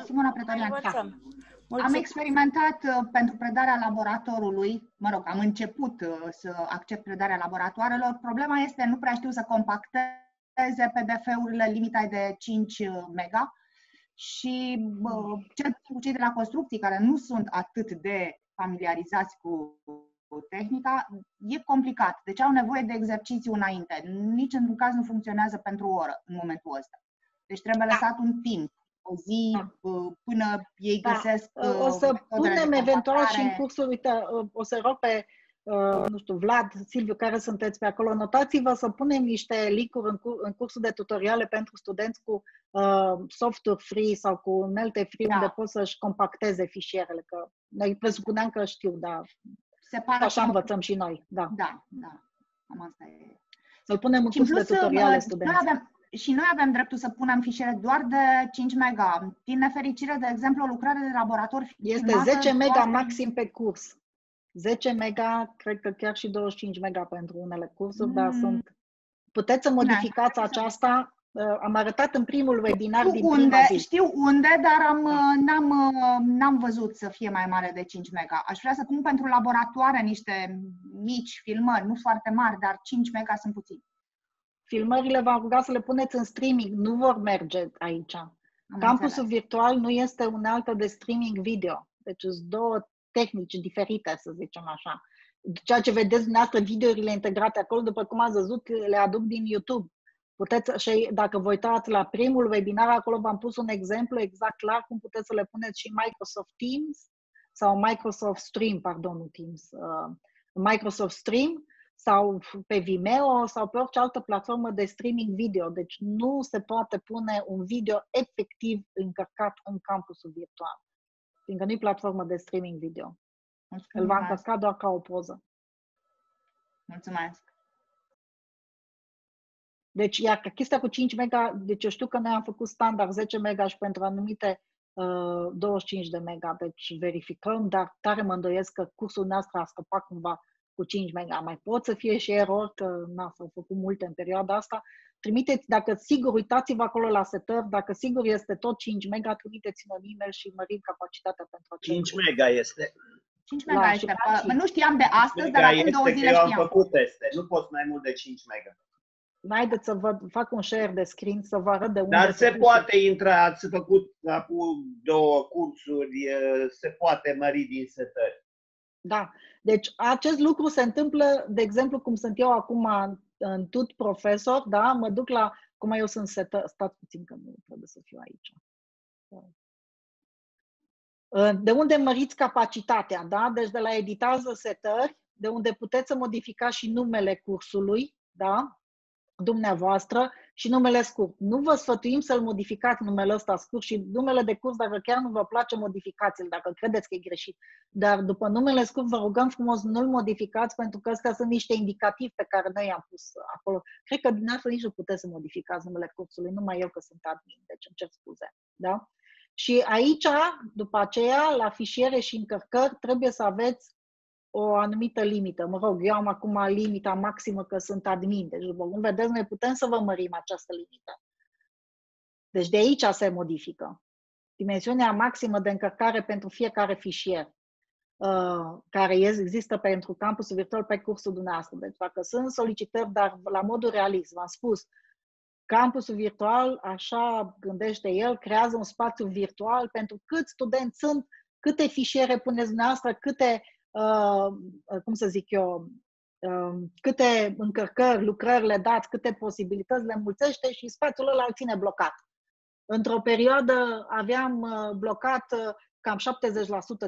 Simona Pretorian. Am experimentat pentru predarea laboratorului, mă rog, am început să accept predarea laboratoarelor. Problema este, nu prea știu să compacteze PDF-urile, limita de 5 mega și cel puțin cei de la construcții, care nu sunt atât de familiarizați cu tehnica, e complicat. Deci au nevoie de exerciții înainte. Nici într-un caz nu funcționează pentru o oră în momentul ăsta. Deci trebuie lăsat un timp, o zi, până ei găsesc... O să punem eventual și în cursul, uite, o să rog pe, nu știu, Vlad, Silviu, care sunteți pe acolo, notați-vă să punem niște link-uri în cursul de tutoriale pentru studenți cu softuri free sau cu unelte free, unde pot să-și compacteze fișierele, că noi presupuneam că știu, dar așa învățăm și noi. Da, da. Asta e. Să-l punem în cursul de tutoriale studenți. Și noi avem dreptul să punem fișiere doar de 5 mega. Din nefericire, de exemplu, o lucrare de laborator este 10 mega maxim pe curs. 10 mega, cred că chiar și 25 mega pentru unele cursuri, dar sunt... Puteți să modificați aceasta. Am arătat în primul webinar din prima zi. Știu unde, dar n-am văzut să fie mai mare de 5 mega. Aș vrea să pun pentru laboratoare niște mici filmări, nu foarte mari, dar 5 mega sunt puțini. Filmările v-am rugat să le puneți în streaming, nu vor merge aici. Campusul virtual nu este unealtă de streaming video. Deci sunt două tehnici diferite, să zicem așa. Ceea ce vedeți dumneavoastră, videourile integrate acolo, după cum ați văzut, le aduc din YouTube. Puteți, și dacă vă uitați la primul webinar, acolo v-am pus un exemplu exact clar cum puteți să le puneți și Microsoft Teams sau Microsoft Stream, pardon, Teams, Microsoft Stream, sau pe Vimeo, sau pe orice altă platformă de streaming video. Deci nu se poate pune un video efectiv încărcat în campusul virtual, fiindcă nu-i platformă de streaming video. Mulțumesc. Îl va încărca doar ca o poză. Mulțumesc! Deci, iar chestia cu 5 mega, deci eu știu că noi am făcut standard 10 mega și pentru anumite 25 de mega, deci verificăm, dar tare mă îndoiesc că cursul nostru a scăpat cumva cu 5 mega. Mai pot să fie și erori, că s-au făcut multe în perioada asta. Trimiteți, dacă sigur, uitați-vă acolo la setări, dacă sigur este tot 5 mega, trimiteți-ne un e-mail și mărim capacitatea pentru 5 mega este. 5 mega este. Nu știam de astăzi, dar acum 2 zile știam. Am făcut teste. Nu pot mai mult de 5 mega. Haideți să vă fac un share de screen să vă arăt de unde. Dar se poate intra, ați făcut acum 2 cursuri, se poate mări din setări. Da. Deci acest lucru se întâmplă, de exemplu, cum sunt eu acum în tut profesor, da? Mă duc la, cum eu sunt setă, stați puțin că nu trebuie să fiu aici. De unde măriți capacitatea, da? Deci de la editează setări, de unde puteți să modificați și numele cursului, da? Dumneavoastră, și numele scurt. Nu vă sfătuim să-l modificați numele ăsta scurt și numele de curs, dacă chiar nu vă place, modificați-l, dacă credeți că e greșit. Dar după numele scurt vă rugăm frumos, nu-l modificați, pentru că astea sunt niște indicativi pe care noi i-am pus acolo. Cred că din asta nici nu puteți să modificați numele cursului, numai eu că sunt admin, deci îmi cer scuze. Da? Și aici, după aceea, la fișiere și încărcări, trebuie să aveți o anumită limită. Mă rog, eu am acum limita maximă că sunt admin. Deci, după cum vedeți, noi putem să vă mărim această limită. Deci de aici se modifică. Dimensiunea maximă de încărcare pentru fiecare fișier care există pentru campusul virtual pe cursul dumneavoastră. Deci dacă sunt solicitări, dar la modul realist, v-am spus, campusul virtual, așa gândește el, creează un spațiu virtual pentru câți studenți sunt, câte fișiere puneți dumneavoastră, câte câte încărcări, lucrări le dați, câte posibilități le mulțește și spațiul ăla îl ține blocat. Într-o perioadă aveam blocat cam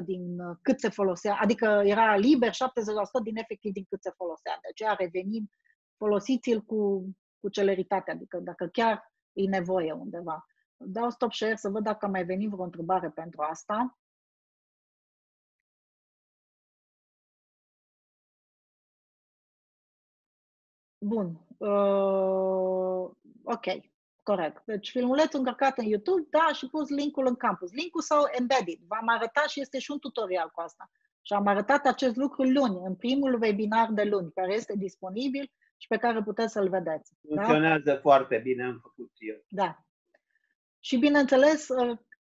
70% din cât se folosea, adică era liber 70% din efectiv din cât se folosea. De aceea revenim, folosiți-l cu celeritate, adică dacă chiar e nevoie undeva. Dau stop share să văd dacă mai venim vreo întrebare pentru asta. Bun, ok, corect. Deci filmulețul încărcat în YouTube, da, și pus link-ul în campus. Link-ul sau embedded. V-am arătat și este și un tutorial cu asta. Și am arătat acest lucru luni, în primul webinar de luni, care este disponibil și pe care puteți să-l vedeți. Funcționează foarte bine, am făcut eu. Da. Și bineînțeles,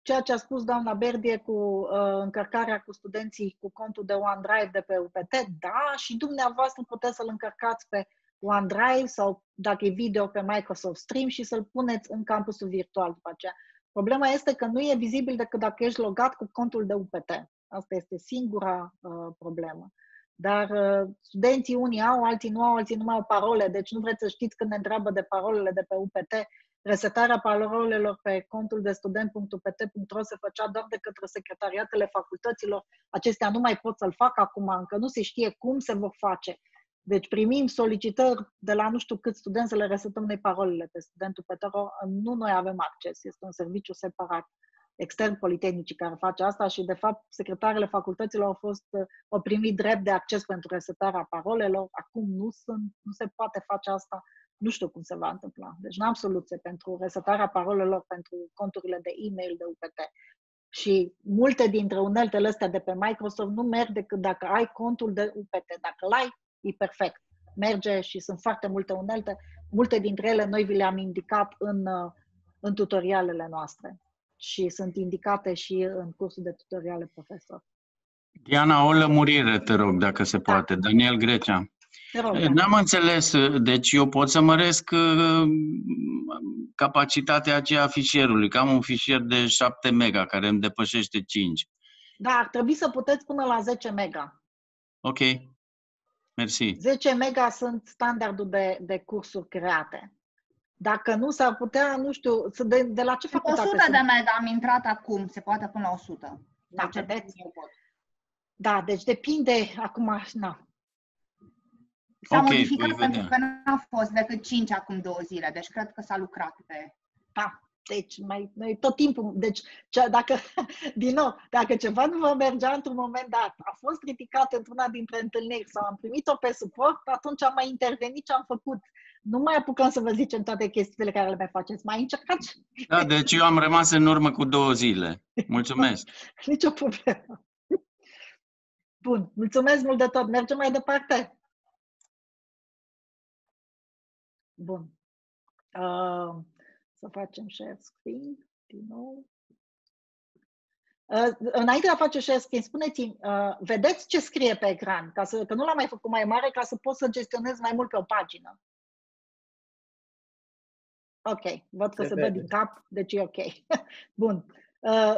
ceea ce a spus doamna Berdie cu încărcarea cu studenții cu contul de OneDrive de pe UPT, da, și dumneavoastră puteți să-l încărcați pe OneDrive sau, dacă e video, pe Microsoft Stream și să-l puneți în campusul virtual după aceea. Problema este că nu e vizibil decât dacă ești logat cu contul de UPT. Asta este singura problemă. Dar studenții unii au, alții nu au, alții nu mai au parole, deci nu vreți să știți când ne întreabă de parolele de pe UPT. Resetarea parolelor pe contul de student.upt.ro se făcea doar de către secretariatele facultăților. Acestea nu mai pot să-l facă acum, încă nu se știe cum se vor face. Deci primim solicitări de la nu știu câți studenți să le resetăm noi parolele pe student.upt.ro, nu noi avem acces, este un serviciu separat, extern Politehnicii care face asta și de fapt secretarele facultăților au primit drept de acces pentru resetarea parolelor, acum nu se poate face asta, nu știu cum se va întâmpla. Deci n-am soluție pentru resetarea parolelor pentru conturile de e-mail de UPT. Și multe dintre uneltele astea de pe Microsoft nu merg decât dacă ai contul de UPT, dacă l-ai, e perfect. Merge și sunt foarte multe unelte. Multe dintre ele noi vi le-am indicat în tutorialele noastre și sunt indicate și în cursul de tutoriale profesor. Diana, o lămurire, te rog, dacă se poate. Da. Daniel Grecea. Te rog. N-am înțeles. Deci eu pot să măresc capacitatea aceea a fișierului. Că am un fișier de 7 mega care îmi depășește 5. Da, ar trebui să puteți până la 10 mega. Ok. Mersi. 10 mega sunt standardul de cursuri create. Dacă nu, s-ar putea, nu știu, de la ce facultate? 100 de mega am intrat acum, se poate până la 100. Da, vedeți? Da, deci depinde acum, na. S-a modificat pentru că n-a fost decât 5 acum 2 zile, deci cred că s-a lucrat pe... Da. Deci, noi tot timpul, deci, dacă ceva nu vă mergea într-un moment dat, a fost criticat într-una dintre întâlniri sau am primit-o pe suport, atunci am mai intervenit ce am făcut. Nu mai apucăm să vă zicem toate chestiile care le mai faceți. Mai încercați? Da, deci eu am rămas în urmă cu 2 zile. Mulțumesc! Nici o problemă. Bun, mulțumesc mult de tot. Mergem mai departe? Bun. Să facem share screen din nou. Înainte de a face share screen, spuneți-mi, vedeți ce scrie pe ecran, că nu l-am mai făcut mai mare ca să pot să gestionez mai mult pe o pagină. Ok, văd că se dă din cap, deci e ok. Bun.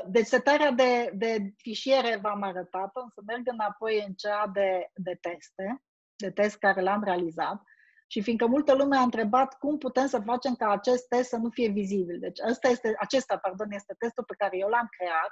Deci setarea de fișiere v-am arătat, să merg înapoi în cea de teste, de test care l-am realizat. Și fiindcă multă lume a întrebat cum putem să facem ca acest test să nu fie vizibil. Deci acesta este testul pe care eu l-am creat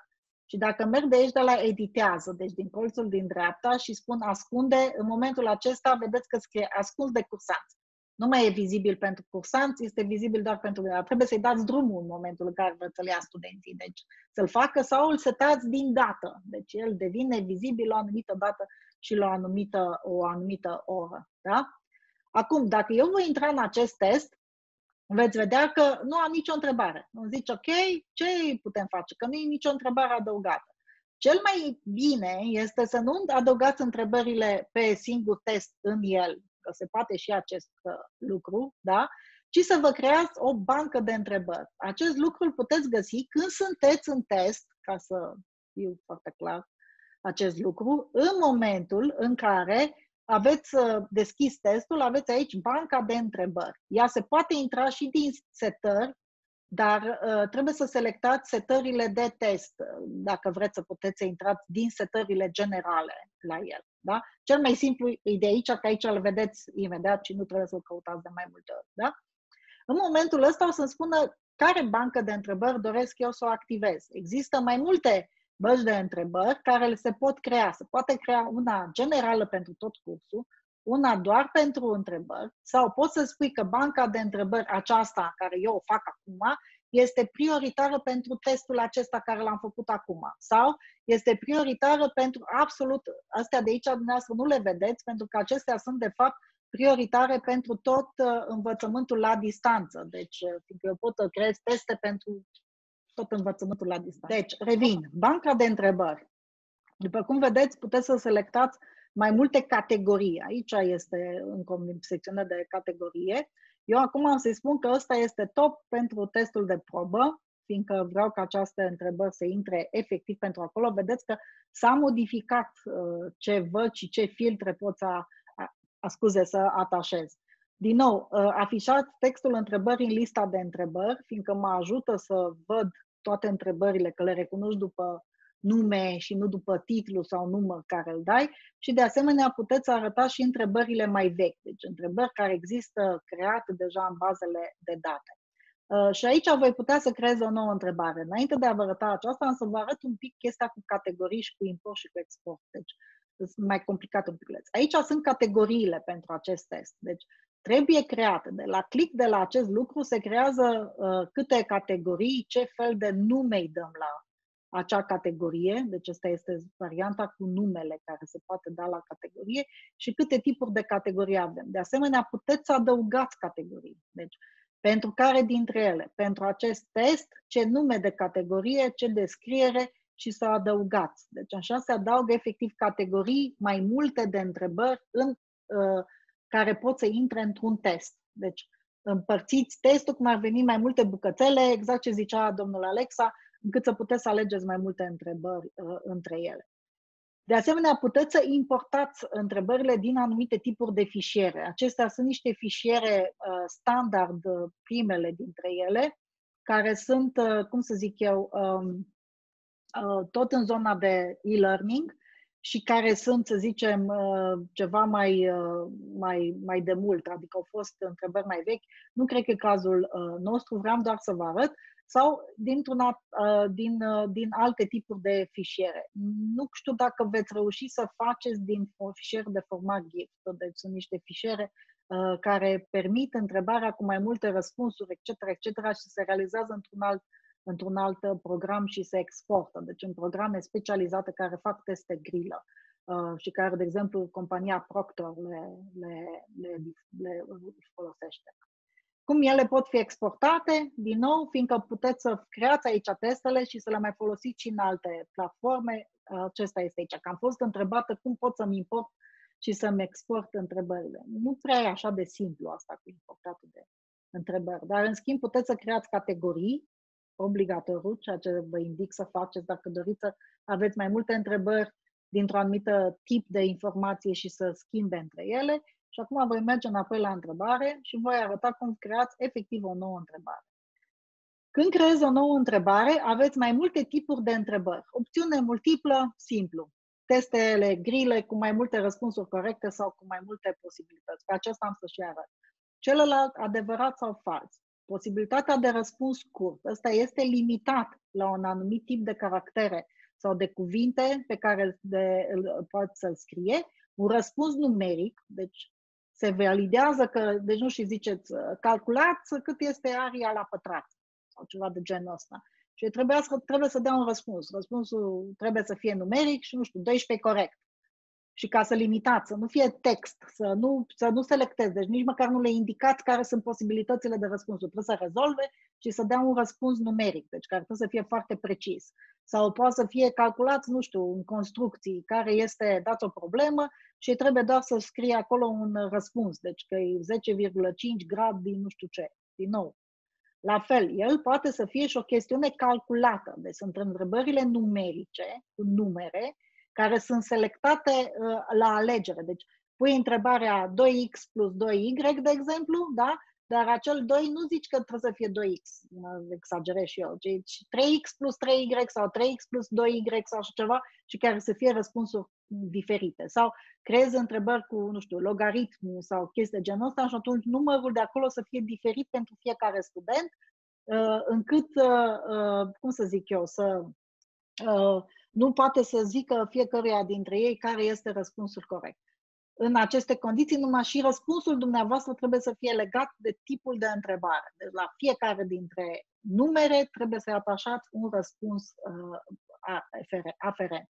și dacă merg de aici de la editează, deci din colțul din dreapta și spun ascunde, în momentul acesta vedeți că scrie ascuns de cursanți. Nu mai e vizibil pentru cursanți, este vizibil doar pentru graduați. Trebuie să-i dați drumul în momentul în care vă tălia studenții. Deci să-l facă sau îl setați din dată. Deci el devine vizibil la o anumită dată și la o anumită oră. Da? Acum, dacă eu voi intra în acest test, veți vedea că nu am nicio întrebare. Îmi zici, ok, ce putem face? Că nu e nicio întrebare adăugată. Cel mai bine este să nu adăugați întrebările pe singur test în el, că se poate și acest lucru, da? Ci să vă creați o bancă de întrebări. Acest lucru îl puteți găsi când sunteți în test, ca să fiu foarte clar acest lucru, în momentul în care aveți deschis testul, aveți aici banca de întrebări. Ea se poate intra și din setări, dar trebuie să selectați setările de test, dacă vreți să puteți să intrați din setările generale la el. Da? Cel mai simplu e de aici, că aici îl vedeți imediat și nu trebuie să-l căutați de mai multe ori. Da? În momentul ăsta o să-mi spună care bancă de întrebări doresc eu să o activez. Există mai multe băci de întrebări care se pot crea. Se poate crea una generală pentru tot cursul, una doar pentru întrebări, sau poți să spui că banca de întrebări aceasta care eu o fac acum este prioritară pentru testul acesta care l-am făcut acum. Sau este prioritară pentru absolut, astea de aici dumneavoastră nu le vedeți, pentru că acestea sunt de fapt prioritare pentru tot învățământul la distanță. Deci eu pot să creez teste pentru tot învățământul la distanță. Deci, revin, banca de întrebări. După cum vedeți, puteți să selectați mai multe categorii. Aici este în secțiunea de categorie. Eu acum am să-i spun că ăsta este top pentru testul de probă, fiindcă vreau ca aceste întrebări să intre efectiv pentru acolo. Vedeți că s-a modificat ce văd și ce filtre pot să atașez. Din nou, afișați textul întrebării în lista de întrebări, fiindcă mă ajută să văd toate întrebările, că le recunoști după nume și nu după titlu sau număr care îl dai și de asemenea puteți arăta și întrebările mai vechi, deci întrebări care există create deja în bazele de date. Și aici voi putea să creez o nouă întrebare. Înainte de a vă arăta aceasta, am să vă arăt un pic chestia cu categorii și cu import și cu export, deci sunt mai complicat un pic. Aici sunt categoriile pentru acest test, deci trebuie create. De la click de la acest lucru se creează câte categorii, ce fel de nume îi dăm la acea categorie, deci asta este varianta cu numele care se poate da la categorie și câte tipuri de categorii avem. De asemenea, puteți să adăugați categorii. Deci, pentru care dintre ele, pentru acest test, ce nume de categorie, ce descriere și să adăugați. Deci așa se adaugă efectiv categorii mai multe de întrebări care pot să intre într-un test. Deci împărțiți testul cum ar veni mai multe bucățele, exact ce zicea domnul Alexa, încât să puteți să alegeți mai multe întrebări între ele. De asemenea, puteți să importați întrebările din anumite tipuri de fișiere. Acestea sunt niște fișiere standard, primele dintre ele, care sunt, cum să zic eu, tot în zona de e-learning și care sunt, să zicem, ceva mai de mult, adică au fost întrebări mai vechi. Nu cred că e cazul nostru, vreau doar să vă arăt. Sau din alte tipuri de fișiere. Nu știu dacă veți reuși să faceți din fișier de format GISC. Deci sunt niște fișiere care permit întrebarea cu mai multe răspunsuri, etc., etc., și se realizează într-un alt program și se exportă. Deci în programe specializate care fac teste grilă și care, de exemplu, compania Proctor le folosește. Cum ele pot fi exportate, din nou, fiindcă puteți să creați aici testele și să le mai folosiți și în alte platforme. Acesta este aici. Că am fost întrebată cum pot să-mi import și să-mi export întrebările. Nu prea e așa de simplu asta cu importatul de întrebări, dar în schimb puteți să creați categorii, obligatoriu, ceea ce vă indic să faceți dacă doriți să aveți mai multe întrebări dintr-un anumit tip de informație și să schimbe între ele. Și acum voi merge înapoi la întrebare și voi arăta cum creați efectiv o nouă întrebare. Când creezi o nouă întrebare, aveți mai multe tipuri de întrebări. Opțiune multiplă, simplu. Testele grile cu mai multe răspunsuri corecte sau cu mai multe posibilități. Pe aceasta am să și arăt. Celălalt, adevărat sau fals. Posibilitatea de răspuns scurt. Ăsta este limitat la un anumit tip de caractere sau de cuvinte pe care îl poate să-l scrie. Un răspuns numeric, deci se validează că, deci nu și ziceți, calculați cât este aria la pătrat sau ceva de genul ăsta. Și trebuie să dea un răspuns. Răspunsul trebuie să fie numeric și, nu știu, 12 corect. Și ca să limitați, să nu fie text, să nu selectezi, deci nici măcar nu le indicați care sunt posibilitățile de răspunsul. Trebuie să rezolve și să dea un răspuns numeric, deci care trebuie să fie foarte precis. Sau poate să fie calculat, nu știu, în construcții, care este, dați o problemă și trebuie doar să scrie acolo un răspuns, deci că e 10,5 grad din nu știu ce, din nou. La fel, el poate să fie și o chestiune calculată, deci sunt întrebările numerice, cu numere, care sunt selectate la alegere. Deci pui întrebarea 2x plus 2y, de exemplu, da? Dar acel 2 nu zici că trebuie să fie 2x, exagerez și eu, deci 3x plus 3y sau 3x plus 2y sau așa ceva și care să fie răspunsuri diferite. Sau creezi întrebări cu, nu știu, logaritmul sau chestii de genul ăsta și atunci numărul de acolo să fie diferit pentru fiecare student, încât, cum să zic eu, să... nu poate să zică fiecăruia dintre ei care este răspunsul corect. În aceste condiții, numai și răspunsul dumneavoastră trebuie să fie legat de tipul de întrebare. Deci la fiecare dintre numere trebuie să-i atașați un răspuns aferent.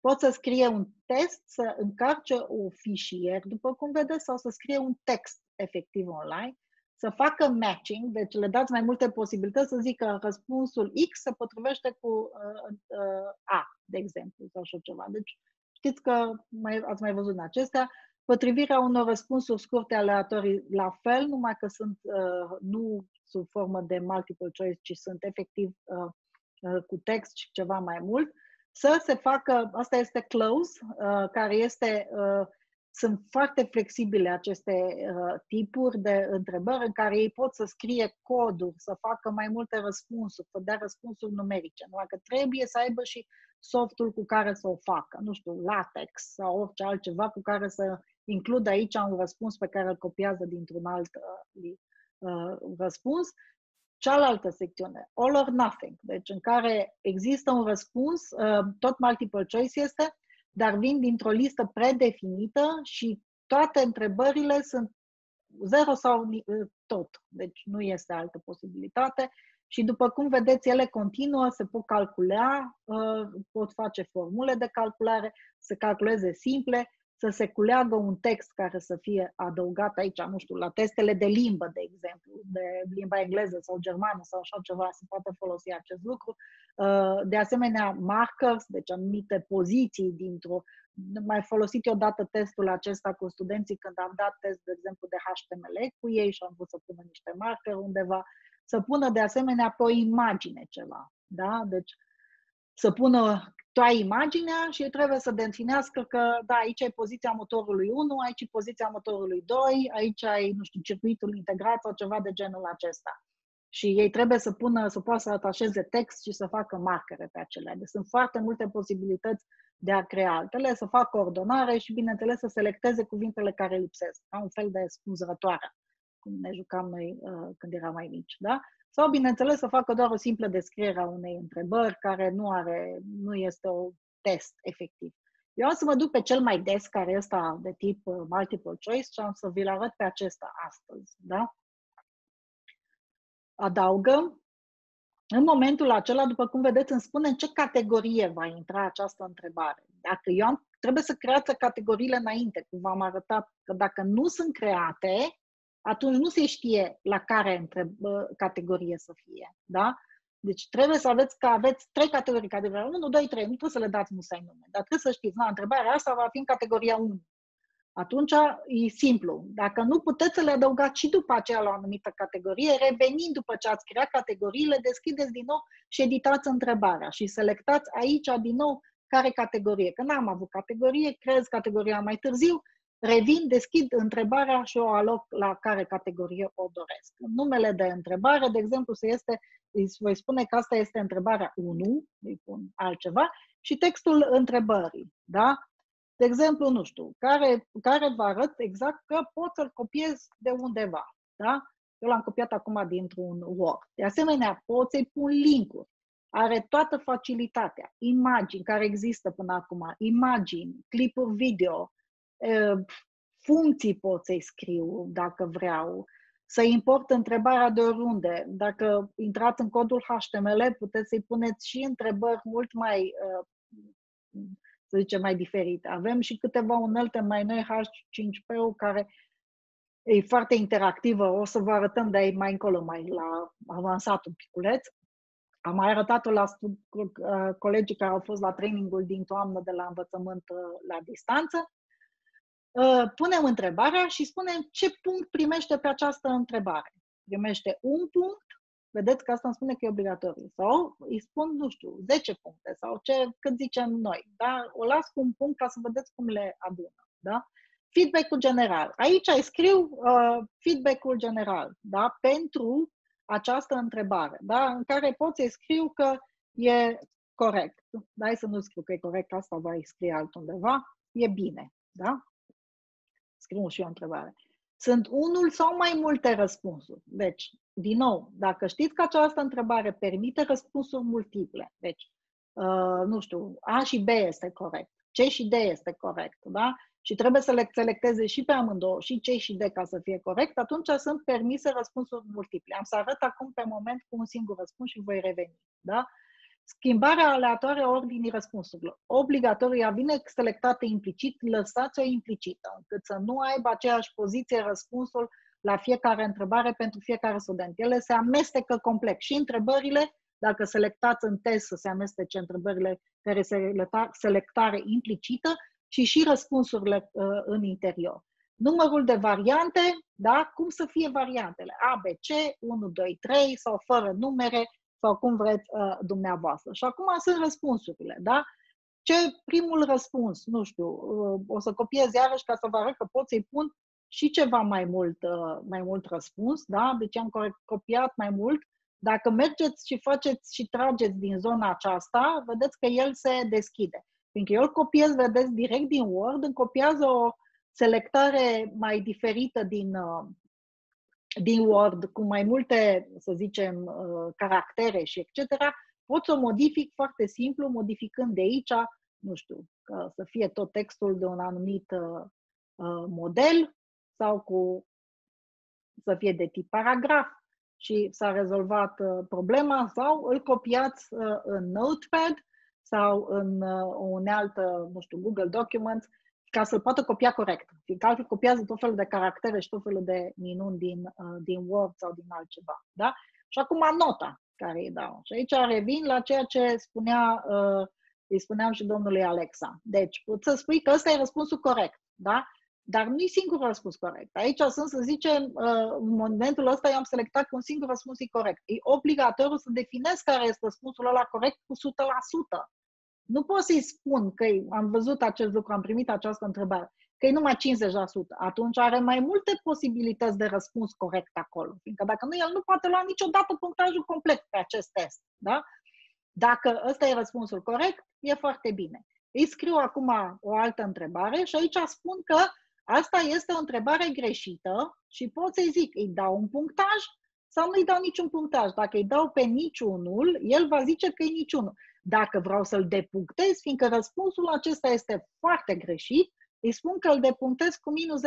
Poți să scrie un test, să încarce un fișier, după cum vedeți, sau să scrie un text efectiv online, să facă matching, deci le dați mai multe posibilități să zică răspunsul X se potrivește cu A, de exemplu, sau așa ceva. Deci știți că ați mai văzut în acestea. Potrivirea unor răspunsuri scurte aleatorii la fel, numai că sunt nu sub formă de multiple choice, ci sunt efectiv cu text și ceva mai mult. Să se facă, asta este close, care este... Sunt foarte flexibile aceste tipuri de întrebări în care ei pot să scrie coduri, să facă mai multe răspunsuri, să dea răspunsuri numerice, numai că trebuie să aibă și softul cu care să o facă, nu știu, latex sau orice altceva cu care să includă aici un răspuns pe care îl copiază dintr-un alt răspuns. Cealaltă secțiune, all or nothing, deci în care există un răspuns, tot multiple choice este, dar vin dintr-o listă predefinită și toate întrebările sunt zero sau tot. Deci nu este altă posibilitate. Și după cum vedeți, ele continuă, se pot calcula, pot face formule de calculare, să calculeze simple, să se culeagă un text care să fie adăugat aici, nu știu, la testele de limbă, de exemplu, de limba engleză sau germană sau așa ceva, se poate folosi acest lucru. De asemenea, markers, deci anumite poziții dintr-o... Mai folosit eu odată testul acesta cu studenții când am dat test, de exemplu, de HTML cu ei și am vrut să pună niște marker undeva, să pună, de asemenea, pe o imagine ceva, da? Deci, să pună toată imaginea și trebuie să definească că, da, aici e poziția motorului 1, aici e poziția motorului 2, aici e, nu știu, circuitul integrat sau ceva de genul acesta. Și ei trebuie să pună, să poată să atașeze text și să facă markere pe acelea. Deci sunt foarte multe posibilități de a crea altele, să facă coordonare și, bineînțeles, să selecteze cuvintele care lipsesc. Da? Un fel de spânzărătoare, cum ne jucam noi când eram mai mici, da? Sau, bineînțeles, să facă doar o simplă descriere a unei întrebări care nu este un test efectiv. Eu am să mă duc pe cel mai des, care este de tip multiple choice, și am să vi-l arăt pe acesta astăzi. Da? Adaugă. În momentul acela, după cum vedeți, îmi spune în ce categorie va intra această întrebare. Dacă eu trebuie să creați categoriile înainte, cum v-am arătat, că dacă nu sunt create, atunci nu se știe la care categorie să fie, da? Deci trebuie să aveți trei categorii, categoria 1, 2, 3, nu trebuie să le dați musai nume, dar trebuie să știți, na, întrebarea asta va fi în categoria 1. Atunci e simplu. Dacă nu puteți să le adăugați și după aceea la o anumită categorie, revenind după ce ați creat categoriile, deschideți din nou și editați întrebarea și selectați aici din nou care categorie. Că n-am avut categorie, creez categoria mai târziu, revin, deschid întrebarea și o aloc la care categorie o doresc. Numele de întrebare, de exemplu, voi spune că asta este întrebarea 1, îi pun altceva, și textul întrebării, da? De exemplu, nu știu, care vă arăt exact că pot să-l copiez de undeva, da? Eu l-am copiat acum dintr-un Word. De asemenea, pot să-i pun link-uri. Are toată facilitatea. Imagini care există până acum, imagini, clipuri video, funcții pot să-i scriu dacă vreau, să import întrebarea de oriunde. Dacă intrați în codul HTML, puteți să-i puneți și întrebări mult mai, să zicem, mai diferite. Avem și câteva unelte mai noi, H5P-ul, care e foarte interactivă. O să vă arătăm de-aia mai încolo, mai la avansat un piculeț. Am mai arătat-o la colegii care au fost la trainingul din toamnă de la învățământ la distanță. Punem întrebarea și spunem ce punct primește pe această întrebare. Primește un punct, vedeți că asta îmi spune că e obligatoriu, sau îi spun, nu știu, 10 puncte sau ce, cât zicem noi. Da? O las cu un punct ca să vedeți cum le adună. Da? Feedback-ul general. Aici îi scriu feedback-ul general, da? Pentru această întrebare, da? În care pot să-i scriu că e corect. Hai să nu scriu că e corect, asta va scrie altundeva. E bine, da? Scriu și o întrebare. Sunt unul sau mai multe răspunsuri. Deci, din nou, dacă știți că această întrebare permite răspunsuri multiple, deci, nu știu, A și B este corect, C și D este corect, da? Și trebuie să le selecteze și pe amândouă, și C și D, ca să fie corect, atunci sunt permise răspunsuri multiple. Am să arăt acum pe moment cu un singur răspuns și voi reveni. Da? Schimbarea aleatoare a ordinii răspunsurilor. Obligatoriu, ea vine selectată implicit, lăsați-o implicită, încât să nu aibă aceeași poziție răspunsul la fiecare întrebare pentru fiecare student. Ele se amestecă complet și întrebările, dacă selectați în test să se amestece întrebările care se selectare implicită, și răspunsurile în interior. Numărul de variante, da? Cum să fie variantele? A, B, C, 1, 2, 3 sau fără numere sau cum vreți dumneavoastră. Și acum sunt răspunsurile, da? Ce primul răspuns, nu știu, o să copiez iarăși ca să vă arăt că pot să-i pun și ceva mai mult răspuns, da? Deci am copiat mai mult. Dacă mergeți și faceți și trageți din zona aceasta, vedeți că el se deschide. Fiindcă eu îl copiez, vedeți, direct din Word, îmi copiază o selectare mai diferită din Word, cu mai multe, să zicem, caractere și etc. Pot să o modific foarte simplu, modificând de aici, nu știu, să fie tot textul de un anumit model sau să fie de tip paragraf și s-a rezolvat problema, sau îl copiați în Notepad sau în o unealtă, nu știu, Google Documents, ca să-l poată copia corect. Fiindcă altfel copiază tot felul de caractere și tot felul de minuni din Word sau din altceva. Da? Și acum nota care îi dau. Și aici revin la ceea ce îi spuneam și domnului Alexa. Deci, poți să spui că ăsta e răspunsul corect, da? Dar nu e singurul răspuns corect. Aici sunt, să zicem, în momentul ăsta eu am selectat că un singur răspuns e corect. E obligatoriu să definesc care este răspunsul ăla corect cu 100%. Nu pot să-i spun că am văzut acest lucru, am primit această întrebare, că e numai 50%. Atunci are mai multe posibilități de răspuns corect acolo. Fiindcă dacă nu, el nu poate lua niciodată punctajul complet pe acest test. Da? Dacă ăsta e răspunsul corect, e foarte bine. Îi scriu acum o altă întrebare și aici spun că asta este o întrebare greșită și pot să-i zic, îi dau un punctaj sau nu îi dau niciun punctaj. Dacă îi dau pe niciunul, el va zice că e niciunul. Dacă vreau să-l depunctez, fiindcă răspunsul acesta este foarte greșit, îi spun că îl depunctez cu minus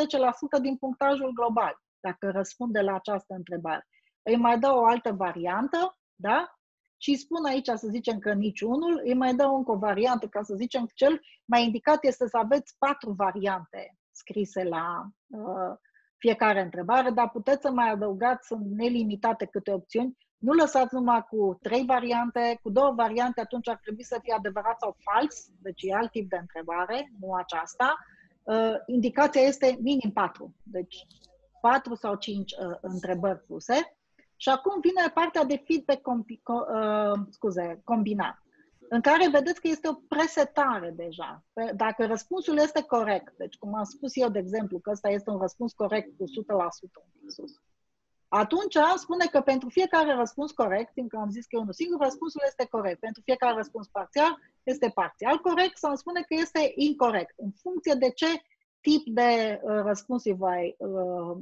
10% din punctajul global, dacă răspunde la această întrebare. Îi mai dau o altă variantă, da? Și spun aici, să zicem, că niciunul, îi mai dau încă o variantă, ca să zicem că cel mai indicat este să aveți 4 variante scrise la fiecare întrebare, dar puteți să mai adăugați, sunt nelimitate câte opțiuni, nu lăsați numai cu 3 variante, cu 2 variante atunci ar trebui să fie adevărat sau fals, deci e alt tip de întrebare, nu aceasta. Indicația este minim 4, deci 4 sau 5 întrebări puse. Și acum vine partea de feedback combinat, în care vedeți că este o presetare deja. Dacă răspunsul este corect, deci cum am spus eu, de exemplu, că ăsta este un răspuns corect cu 100% sus, atunci spune că pentru fiecare răspuns corect, fiindcă am zis că e unul singur, răspunsul este corect. Pentru fiecare răspuns parțial, este parțial corect sau îmi spune că este incorect, în funcție de ce tip de răspuns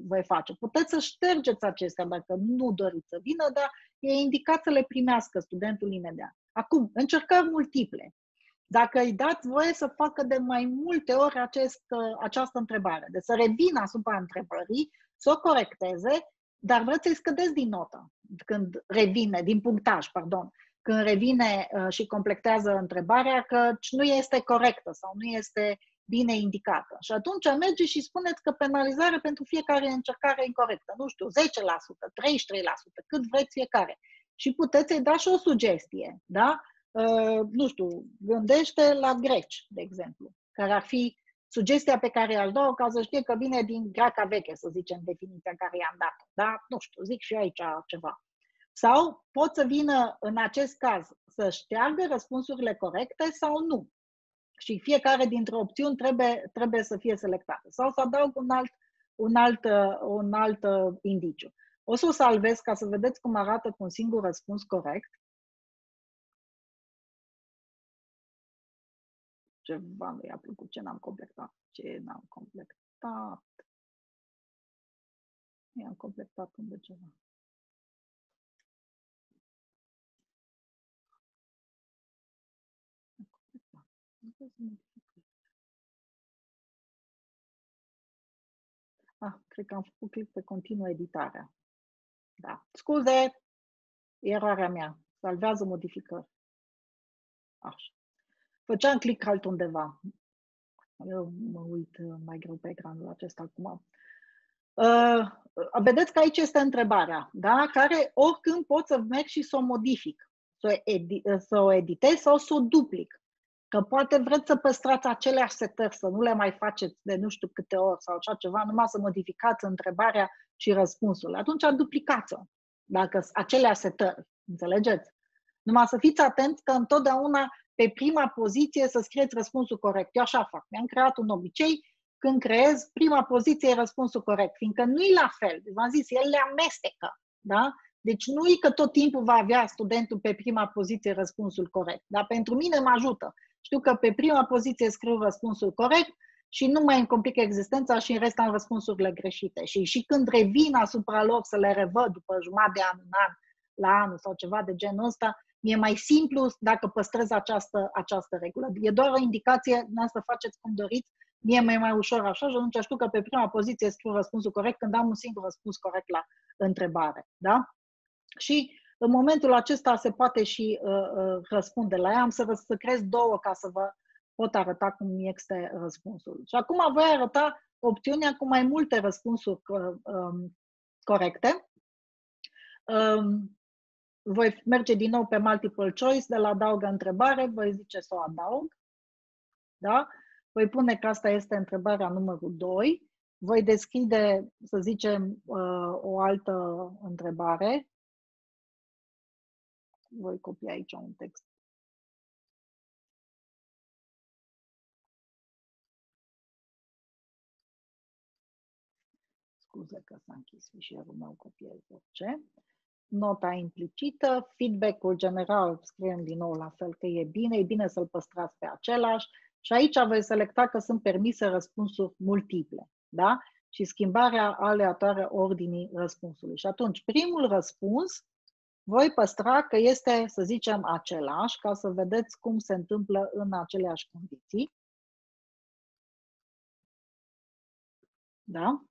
voi face. Puteți să ștergeți acestea dacă nu doriți să vină, dar e indicat să le primească studentul imediat. Acum, încercări multiple. dacă îi dați voie să facă de mai multe ori această întrebare. Deci să revină asupra întrebării, să o corecteze, dar vreți să-i scădeți din notă când revine, din punctaj, pardon, când revine și completează întrebarea că nu este corectă sau nu este bine indicată. Și atunci mergeți și spuneți că penalizare pentru fiecare încercare incorrectă, nu știu, 10%, 33%, cât vreți fiecare. Și puteți să-i da și o sugestie, da? Nu știu, gândește la greci, de exemplu, care ar fi sugestia pe care i-aș da-o ca să știe că vine din greaca veche, să zicem, definiția care i-am dat. Da? Nu știu, zic și eu aici ceva. Sau pot să vină, în acest caz, să șteargă răspunsurile corecte sau nu. Și fiecare dintre opțiuni trebuie să fie selectată. Sau să adaug un alt indiciu. O să o salvez ca să vedeți cum arată cu un singur răspuns corect. Ceva nu i-a plăcut, ce n-am completat, I-am completat unde ceva. Ah, cred că am făcut click pe continuă editarea. Da, scuze, eroarea mea, salvează modificări. Așa. Făceam click altundeva. Eu mă uit mai greu pe ecranul acesta acum. Vedeți că aici este întrebarea, da? Care oricând pot să merg și să o modific, să o editez sau să o duplic. Că poate vreți să păstrați aceleași setări, să nu le mai faceți de nu știu câte ori sau așa ceva, numai să modificați întrebarea și răspunsul. Atunci duplicați-o, dacă sunt aceleași setări, înțelegeți? Numai să fiți atenți că întotdeauna pe prima poziție să scrieți răspunsul corect. Eu așa fac. Mi-am creat un obicei, când creez, prima poziție e răspunsul corect, fiindcă nu e la fel. V-am zis, el le amestecă. Da? Deci nu e că tot timpul va avea studentul pe prima poziție răspunsul corect. Dar pentru mine mă ajută. Știu că pe prima poziție scriu răspunsul corect și nu mai îmi complică existența și în rest am răspunsurile greșite. Și când revin asupra lor să le revăd după jumătate de an, un an, la anul sau ceva de genul ăsta, mi-e mai simplu dacă păstrez această regulă. E doar o indicație, să faceți cum doriți, mie e mai ușor așa și atunci știu că pe prima poziție scriu răspunsul corect când am un singur răspuns corect la întrebare. Da? Și în momentul acesta se poate și răspunde la ea. Am să creez două ca să vă pot arăta cum este răspunsul. Și acum voi arăta opțiunea cu mai multe răspunsuri corecte. Voi merge din nou pe multiple choice, de la adaugă întrebare, voi zice să o adaug. Da? Voi pune că asta este întrebarea numărul 2. Voi deschide, să zicem, o altă întrebare. Voi copia aici un text. Scuze că s-a închis fișierul meu, copiez orice. Nota implicită, feedback-ul general, scriem din nou la fel că e bine să-l păstrați pe același și aici voi selecta că sunt permise răspunsuri multiple, da? Și schimbarea aleatoare ordinii răspunsului. Și atunci, primul răspuns voi păstra că este, să zicem, același, ca să vedeți cum se întâmplă în aceleași condiții. Da?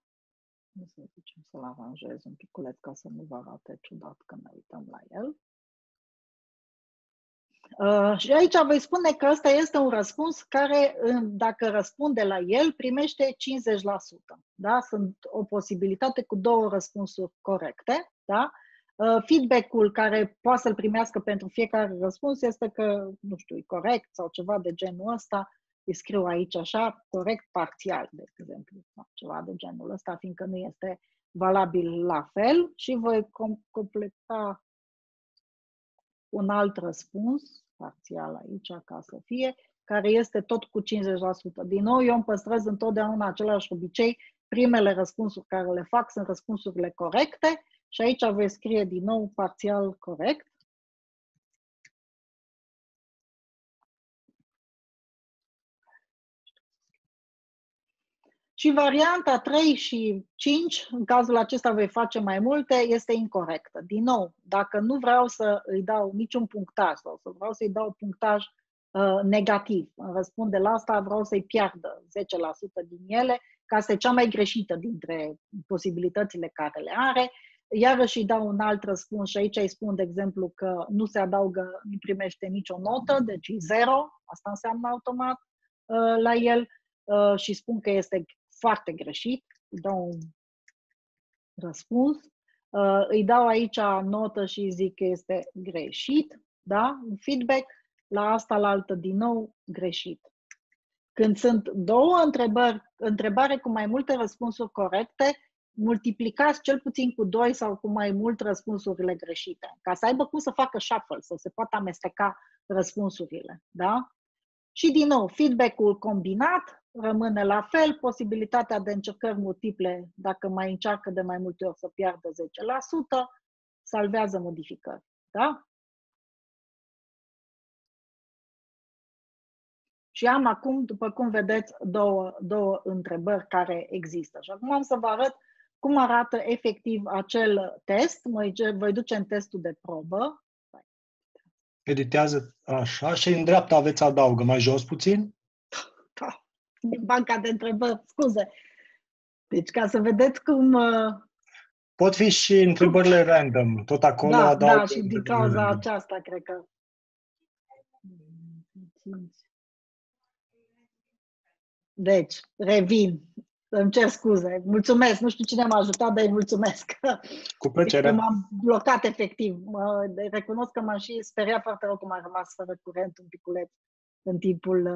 Să zicem să-l aranjez un piculeț ca să nu vă arate ciudat când ne uităm la el. Și aici voi spune că ăsta este un răspuns care, dacă răspunde la el, primește 50%. Da? Sunt o posibilitate cu două răspunsuri corecte. Da? Feedback-ul care poate să-l primească pentru fiecare răspuns este că, nu știu, e corect sau ceva de genul ăsta. Îi scriu aici așa, corect, parțial, de exemplu, ceva de genul ăsta, fiindcă nu este valabil la fel. Și voi completa un alt răspuns, parțial aici, ca să fie, care este tot cu 50%. Din nou, eu îmi păstrez întotdeauna același obicei. Primele răspunsuri care le fac sunt răspunsurile corecte și aici voi scrie din nou parțial corect. Și varianta 3 și 5, în cazul acesta voi face mai multe, este incorrectă. Din nou, dacă nu vreau să îi dau niciun punctaj sau vreau să îi dau punctaj negativ. Îmi răspunde la asta, vreau să-i piardă 10% din ele, că asta e cea mai greșită dintre posibilitățile care le are. Iarăși îi dau un alt răspuns și aici îi spun, de exemplu, că nu se adaugă, nu primește nicio notă, deci e 0, asta înseamnă automat la el, și spun că este foarte greșit, îi dau un răspuns, îi dau aici notă și zic că este greșit, da? Un feedback, la asta, la altă, din nou, greșit. Când sunt două întrebări, întrebare cu mai multe răspunsuri corecte, multiplicați cel puțin cu 2 sau cu mai mult răspunsurile greșite, ca să aibă cum să facă shuffle, să se poată amesteca răspunsurile, da? Și din nou, feedback-ul combinat rămâne la fel, posibilitatea de încercări multiple, dacă mai încearcă de mai multe ori să piardă 10%, salvează modificări, da? Și am acum, după cum vedeți, două întrebări care există. Și acum am să vă arăt cum arată efectiv acel test. Voi duce în testul de probă. Editează așa și în dreapta aveți adaugă. Mai jos puțin? Da. Banca de întrebări, scuze. Deci ca să vedeți cum... Pot fi și întrebările random. Tot acolo da, adaugă. Da, și din cauza aceasta, cred că... Deci, revin. Îmi cer scuze. Mulțumesc. Nu știu cine m-a ajutat, dar îi mulțumesc. Cu plăcere. M-am blocat efectiv. Recunosc că m-am și speriat foarte rău cum a rămas fără curent un piculeț în timpul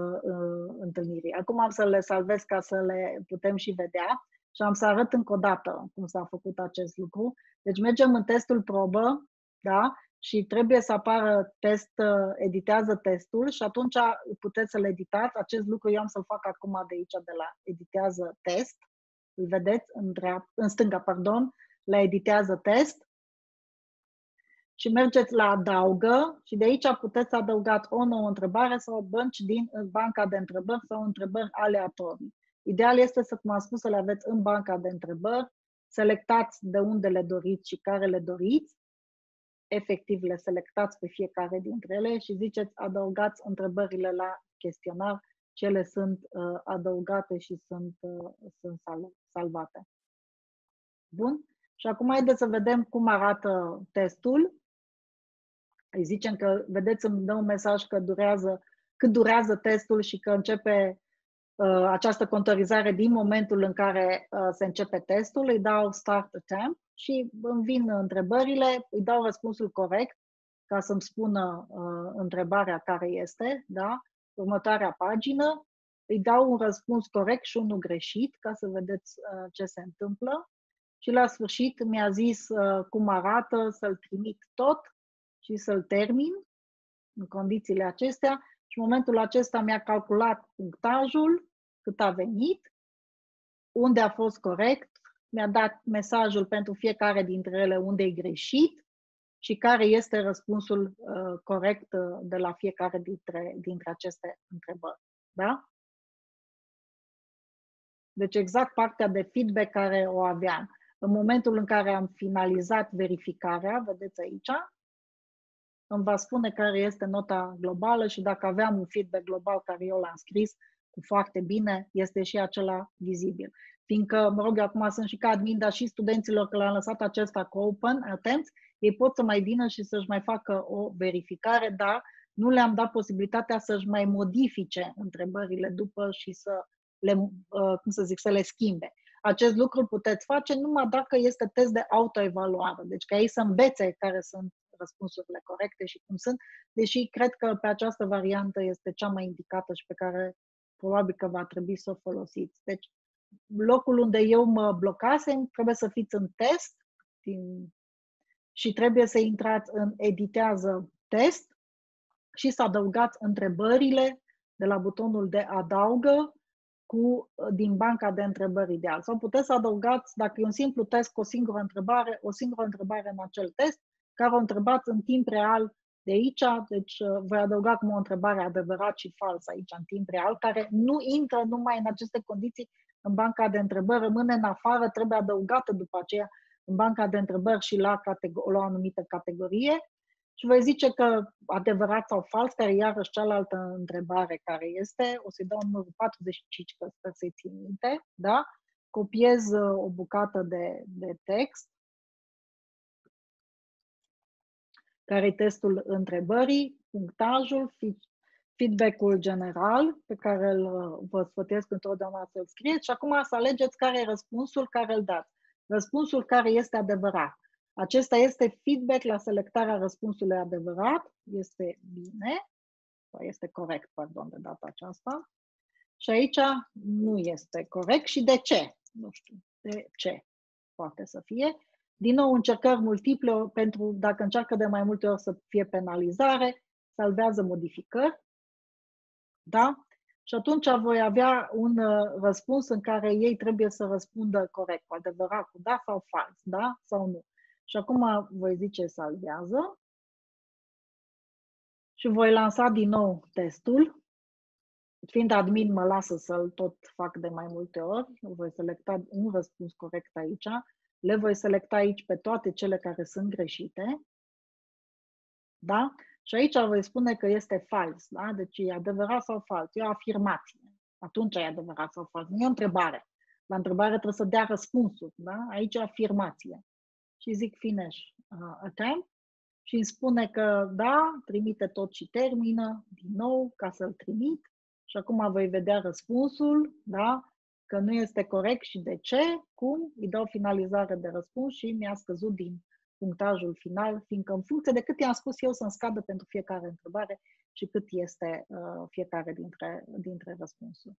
întâlnirii. Acum am să le salvez ca să le putem și vedea și am să arăt încă o dată cum s-a făcut acest lucru. Deci mergem în testul probă, da? Și trebuie să apară test, editează testul și atunci puteți să-l editați. Acest lucru eu am să-l fac acum de aici, de la editează test. Îl vedeți în stânga, pardon, la editează test. Și mergeți la adaugă și de aici puteți să adăugați o nouă întrebare sau bănci din banca de întrebări sau întrebări aleatorii. Ideal este, să, cum am spus, să le aveți în banca de întrebări, selectați de unde le doriți și care le doriți. Efectiv le selectați pe fiecare dintre ele și ziceți adăugați întrebările la chestionar, cele sunt adăugate și sunt salvate. Bun? Și acum haideți să vedem cum arată testul. Îi zicem că, vedeți, îmi dă un mesaj că cât durează testul și că începe această contorizare din momentul în care se începe testul. Îi dau Start Attempt și îmi vin întrebările, îi dau răspunsul corect ca să-mi spună întrebarea care este, da? Următoarea pagină, îi dau un răspuns corect și unul greșit ca să vedeți ce se întâmplă și la sfârșit mi-a zis cum arată, să-l trimit tot și să-l termin în condițiile acestea și în momentul acesta mi-a calculat punctajul, cât a venit, unde a fost corect, mi-a dat mesajul pentru fiecare dintre ele unde e greșit și care este răspunsul corect de la fiecare dintre aceste întrebări. Da? Deci exact partea de feedback care o aveam. În momentul în care am finalizat verificarea, vedeți aici, îmi va spune care este nota globală și dacă aveam un feedback global care eu l-am scris cu foarte bine, este și acela vizibil. Fiindcă, mă rog, eu acum sunt și ca admin, dar și studenților că l-am lăsat acesta cu open, atenți, ei pot să mai vină și să-și mai facă o verificare, dar nu le-am dat posibilitatea să-și mai modifice întrebările după și să le, cum să zic, să le schimbe. Acest lucru puteți face numai dacă este test de autoevaluare, deci ca ei să învețe care sunt răspunsurile corecte și cum sunt, deși cred că pe această variantă este cea mai indicată și pe care probabil că va trebui să o folosiți. Deci, locul unde eu mă blocasem, trebuie să fiți în test și trebuie să intrați în editează test și să adăugați întrebările de la butonul de adaugă din banca de întrebări ideal. Sau puteți să adăugați, dacă e un simplu test cu o singură întrebare în acel test, care o întrebați în timp real de aici, deci voi adăuga cum o întrebare adevărat și fals aici în timp real, care nu intră numai în aceste condiții în banca de întrebări, rămâne în afară, trebuie adăugată după aceea în banca de întrebări și la o anumită categorie și vă zice că adevărat sau fals, care e iarăși cealaltă întrebare care este, o să-i dau numărul 45, că sper să-i țin minte, da? Copiez o bucată de text, care e testul întrebării, punctajul, feedback-ul general, pe care vă sfătuiesc întotdeauna să-l scrieți, și acum să alegeți care e răspunsul care îl dați. Răspunsul care este adevărat. Acesta este feedback la selectarea răspunsului adevărat. Este bine, sau este corect, pardon, de data aceasta. Și aici nu este corect. Și de ce? Nu știu, de ce poate să fie. Din nou, încercări multiple, pentru dacă încearcă de mai multe ori să fie penalizare, salvează modificări. Da? Și atunci voi avea un răspuns în care ei trebuie să răspundă corect, cu adevărat, cu da sau fals, da sau nu. Și acum voi zice salvează și voi lansa din nou testul. Fiind admin, mă lasă să-l tot fac de mai multe ori. Voi selecta un răspuns corect aici. Le voi selecta aici pe toate cele care sunt greșite. Da? Și aici voi spune că este fals. Da? Deci e adevărat sau fals? E o afirmație. Atunci e adevărat sau fals. Nu e o întrebare. La întrebare trebuie să dea răspunsul. Da? Aici e afirmație. Și zic finish attempt și îmi spune că da, trimite tot și termină din nou ca să-l trimit. Și acum voi vedea răspunsul, da, că nu este corect și de ce, cum, îi dau finalizare de răspuns și mi-a scăzut din punctajul final, fiindcă în funcție de cât i-am spus eu să-mi scadă pentru fiecare întrebare și cât este fiecare dintre răspunsuri.